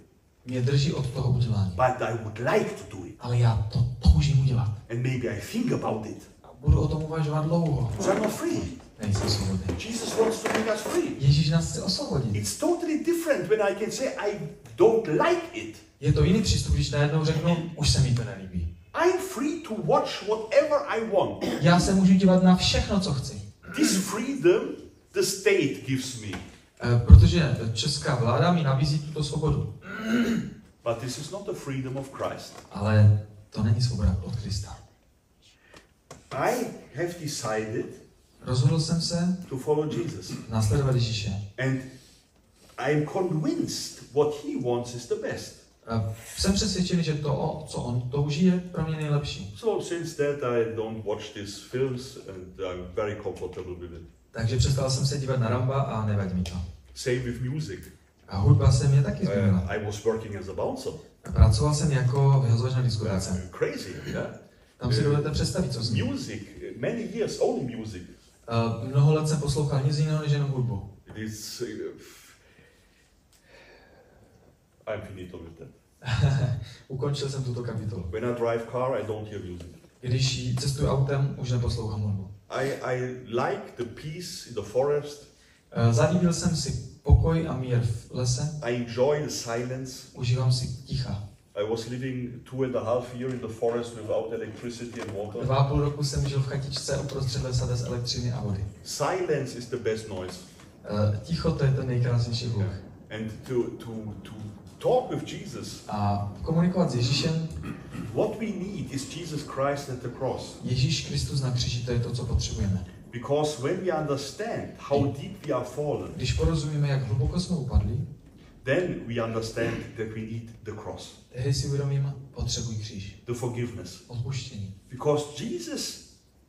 Mě drží od toho udělání. But I would like to do it. Ale já to toužím udělat. And maybe I think about it. A budu o tom uvažovat dlouho. I'm not free. Nejsem svobodný. Jesus wants to make us free. Ježíš nás chce osvobodit. It's totally different when I can say I don't like it. Je to jiný přístup, když najednou řeknu, už se mi to nelíbí. I'm free to watch whatever I want. Já se můžu dívat na všechno, co chci. This freedom the state gives me. Protože česká vláda mi nabízí tuto svobodu. But this is not the freedom of Christ. Ale to není svoboda od Krista. I have decided. Rozhodl jsem se to follow Jesus. Následovat Ježíše. And I am convinced what he wants is the best. Jsem přesvědčený, že to, co on touží, je pro mě nejlepší. So since that I don't watch these films and I'm very comfortable with it. Takže přestal jsem se dívat na Ramba a nevadí mi to. Same with music. A hudba se mě taky změnila. I was working as a bouncer. Pracoval jsem jako vyhozovač na diskotéce. Crazy, yeah? Tam si dovedete představit, co zní. Music, many years only music. Mnoho let jsem poslouchal nic jiného než jenom hudbu. I'm finito with that. Ukončil jsem tuto kapitolu. When I drive car, I don't hear music. Když cestuji autem, už neposlouchám hudbu. I like the peace in the forest. Zalíbil jsem si pokoj a mír v lese. I enjoy the silence. Užívám si ticha. I was living 2.5 years in the forest without electricity and water. 2,5 roku jsem žil v chatičce uprostřed lesa bez elektřiny a vody. Silence is the best noise. Ticho, to je ten nejkrásnější zvuk. And to talk with Jesus. A komunikovat s Ježíšem. What we need is Jesus Christ at the cross. Ježíš Kristus na kříži, to je to, co potřebujeme. Because when we understand how deep we are fallen, když porozumíme, jak hluboko jsme upadli, then we understand that we need the cross. Tehdy si uvědomíme, potřebuji kříž. The forgiveness. Odpuštění. Because Jesus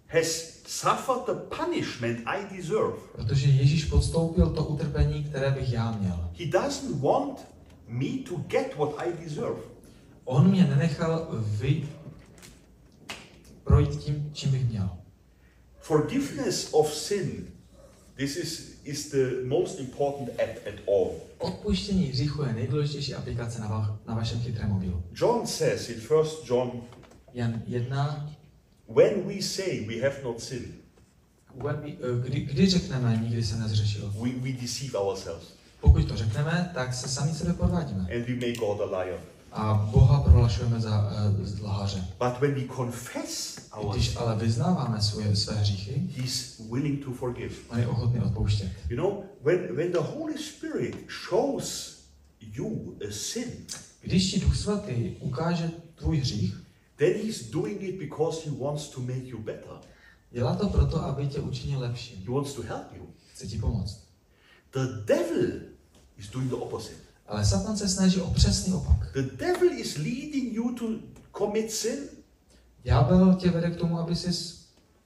has suffered the punishment I deserve. Protože Ježíš podstoupil to utrpení, které bych já měl. He doesn't want me to get what I deserve. On mě nenechal projít tím, čím bych měl. Forgiveness of sin This is the most important app at all. Odpuštění hříchu je nejdůležitější aplikace na vašem chytrém mobilu. John says in 1 John, Jan 1, when we say we have not sinned, když řekneme, nikdy se nezřešilo, we deceive ourselves. Pokud to řekneme, tak se sami sebe podvádíme. And we make God a liar. A Boha prohlašujeme za lháře. But when we confess our sins, ale vyznáváme své hříchy, he's willing to forgive. On je ochotný odpouštět. You know, when the Holy Spirit shows you a sin, když ti Duch Svatý ukáže tvůj hřích, then he's doing it because he wants to make you better. Dělá to proto, aby tě učinil lepším. He wants to help you. Chce ti pomoct. The devil is doing the opposite. Ale Satan se snaží o přesný opak. The devil is leading you to commit sin. Ďábel tě vede k tomu, aby jsi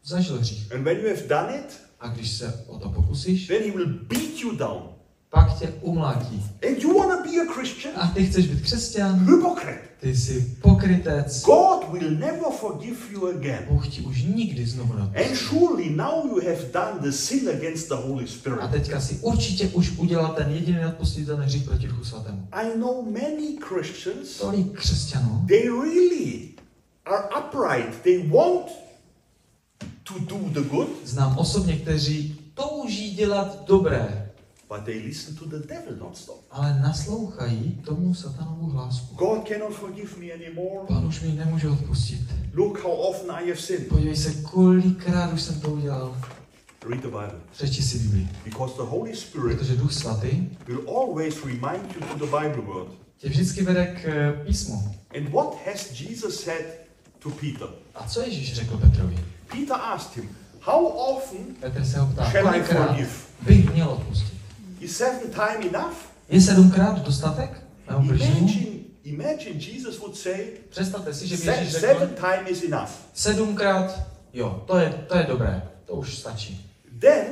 zažil hřích. And when you have done it, a když se o to pokusíš, then he will beat you down. Pak tě umlátí. And you wanna be a Christian? A ty chceš být křesťan? Hypocrite. Ty jsi pokrytec. God will never forgive you again. Bůh ti už nikdy znovu neodpustí. And surely now you have done the sin against the Holy Spirit. A teďka si určitě už udělal ten jediný neodpustitelný hřích proti Duchu Svatému. I know many Christians. Tolik křesťanů. They really are upright. They want to do the good. Znám osobně, kteří touží dělat dobré. But they listen to the devil non-stop. Ale naslouchají tomu satanovu hlasu. God cannot forgive me anymore. Pán už mi nemůže odpustit. Look how often I have sinned. Podívej se, kolikrát už jsem to udělal. Read the Bible. Přečti si Bibli. Because the Holy Spirit, protože Duch Svatý, will always remind you to the Bible word. Tě vždycky vede k písmu. And what has Jesus said to Peter? A co Ježíš řekl Petrovi? Peter asked him, how often shall I forgive? Bych měl odpustit. Is 7 time enough? Je 7krát dostatek? Imagine Jesus would say, představte si, že by Ježíš řekl, 7 time is enough. 7krát, jo, to je dobré, to už stačí. Then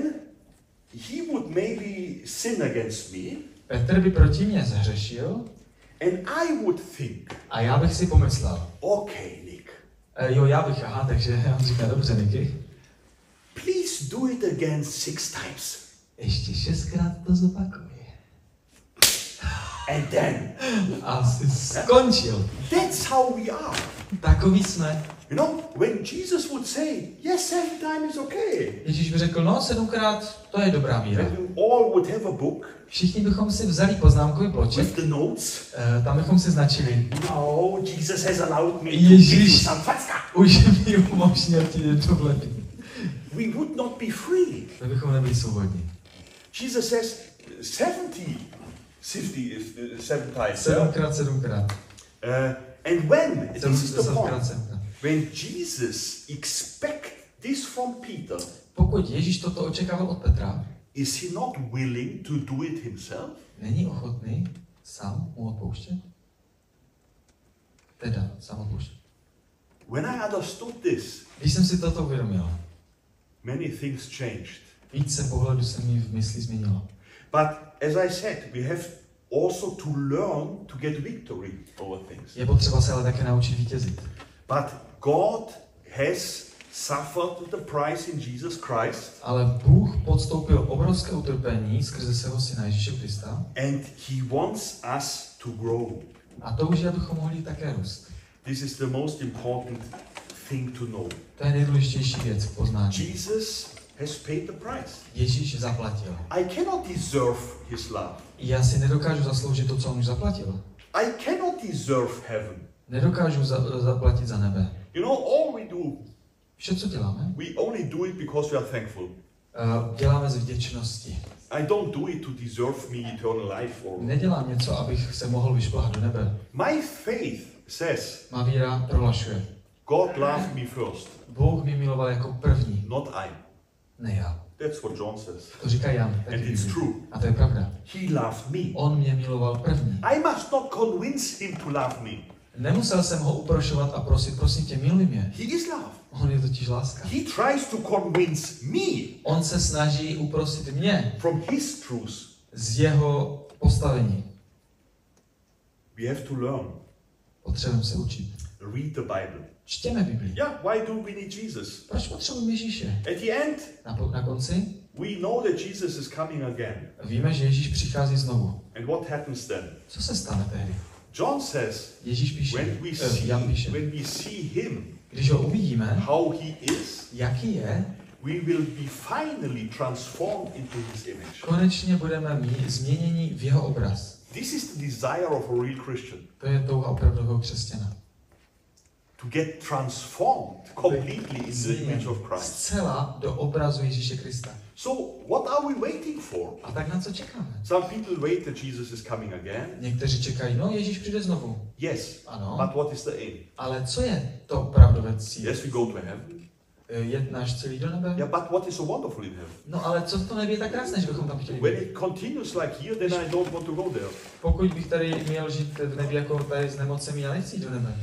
he would maybe sin against me. Petr by proti mě zhřešil. And I would think. A já bych si pomyslel. Okay, Nick. Takže on říká, dobře, Nicky. Please do it again 6 times. Ještě 6krát to zopakuje. And then. A jsi skončil. That's how we are. Takoví jsme. You know, when Jesus would say, yes, 7 times is okay. Ježíš by řekl, no, 7krát, to je dobrá míra. All would have a book. Všichni bychom si vzali poznámkový bloček. With the notes. Tam bychom si značili. No, Jesus has allowed me Ježíš to do už mi umožnil ti tohle. We would not be free. My bychom nebyli svobodní. Jesus says 7 times. 7krát. And when, this is the point, when Jesus expects this from Peter, pokud Ježíš toto očekával od Petra, is he not willing to do it himself? Není ochotný sám mu odpouštět? Teda, sám odpouštět. When I understood this, když jsem si toto uvědomil, many things changed. Více pohledu se mi v mysli změnilo. But as I said, we have also to learn to get victory over things. Je potřeba se ale také naučit vítězit. But God has suffered the price in Jesus Christ. Ale Bůh podstoupil obrovské utrpení skrze svého syna Ježíše Krista. And he wants us to grow. A touží, abychom mohli také růst. This is the most important thing to know. To je nejdůležitější věc k poznání. Jesus has paid the price. Ježíš zaplatil. I cannot deserve his love. Já si nedokážu zasloužit to, co on už zaplatil. I cannot deserve heaven. Nedokážu zaplatit za nebe. You know, all we do. Vše, co děláme? We only do it because we are thankful. Děláme z vděčnosti. I don't do it to deserve my eternal life or. Nedělám něco, abych se mohl vyšplhat do nebe. My faith says. Má víra prohlašuje. God loved me first. Bůh mě miloval jako první. Not I. Ne já. That's what John says. To říká Jan. And it's true. A to je pravda. He loved me. On mě miloval první. I must not convince him to love me. Nemusel jsem ho uprošovat a prosit, prosím tě, miluj mě. He is love. On je totiž láska. He tries to convince me. On se snaží uprosit mě. From his truth. Z jeho postavení. We have to learn. Potřebujeme se učit. Read the Bible. Čtěme Biblii. Yeah, why do we need Jesus? Proč potřebujeme Ježíše? At the end, na konci, We know that Jesus is coming again. Víme, že Ježíš přichází znovu. And what happens then? Co se stane tehdy? John says, Ježíš píše, when we see him, když ho uvidíme, how he is, jaký je, we will be finally transformed into his image. Konečně budeme změněni v jeho obraz. This is the desire of a real Christian. To je touha opravdového křesťana. To get transformed completely in the image of Christ. Zcela do obrazu Ježíše Krista. So what are we waiting for? A tak na co čekáme? Some people wait that Jesus is coming again. Někteří čekají, no Ježíš přijde znovu. Yes. Ano. But what is the aim? Ale co je to opravdové cíl? Yes, we go to heaven. Je náš cíl do nebe? Yeah, but what is so wonderful in heaven? No, ale co v tom nebi je tak krásné, že bychom tam chtěli? When it continues like here, then I don't want to go there. Pokud bych tady měl žít v nebi jako tady s nemocemi, já nechci do nebe.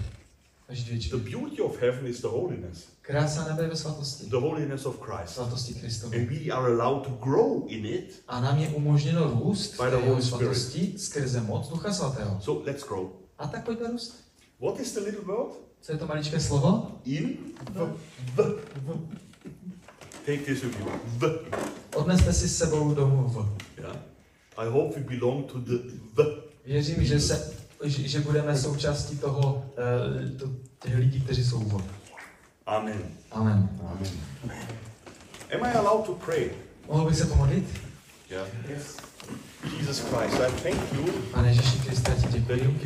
The beauty of heaven is the holiness. Krása nebe ve svatosti. The holiness of Christ. Svatosti Kristova. And we are allowed to grow in it. A nám je umožněno růst v jeho svatosti skrze moc Ducha Svatého. So let's grow. A tak pojďme růst. What is the little word? Co je to maličké slovo? In. Take this with you. Odneste si s sebou domů v. Yeah. I hope we belong to the v. Věřím, že se že budeme součástí toho těch lidí, kteří jsou v. Amen. Amen. Amen. Am I allowed to pray? Mohl bych se pomodlit? Yeah. Yes. Jesus Christ, I thank you. Pane Ježíši Kriste, děkuji,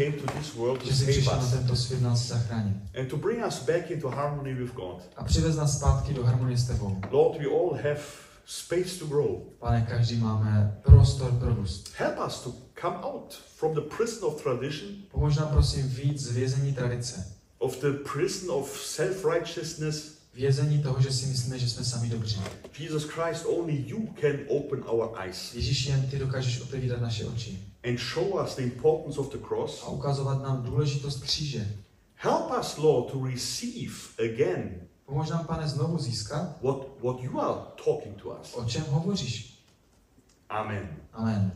že jsi přišel na tento svět nás zachránit. And to bring us back into harmony with God. A přivez nás zpátky do harmonie s tebou. Lord, we all have space to grow. Pane, každý máme prostor pro růst. Help us to come out from the prison of tradition. Pomož nám prosím vyjít z vězení tradice. Of the prison of self-righteousness. Vězení toho, že si myslíme, že jsme sami dobří. Jesus Christ, only you can open our eyes. Ježíši, jen ty dokážeš otevírat naše oči. And show us the importance of the cross. A ukazovat nám důležitost kříže. Help us, Lord, to receive again. Pomož nám, Pane, znovu získat, what you are talking to us. O čem hovoříš. Amen. Amen.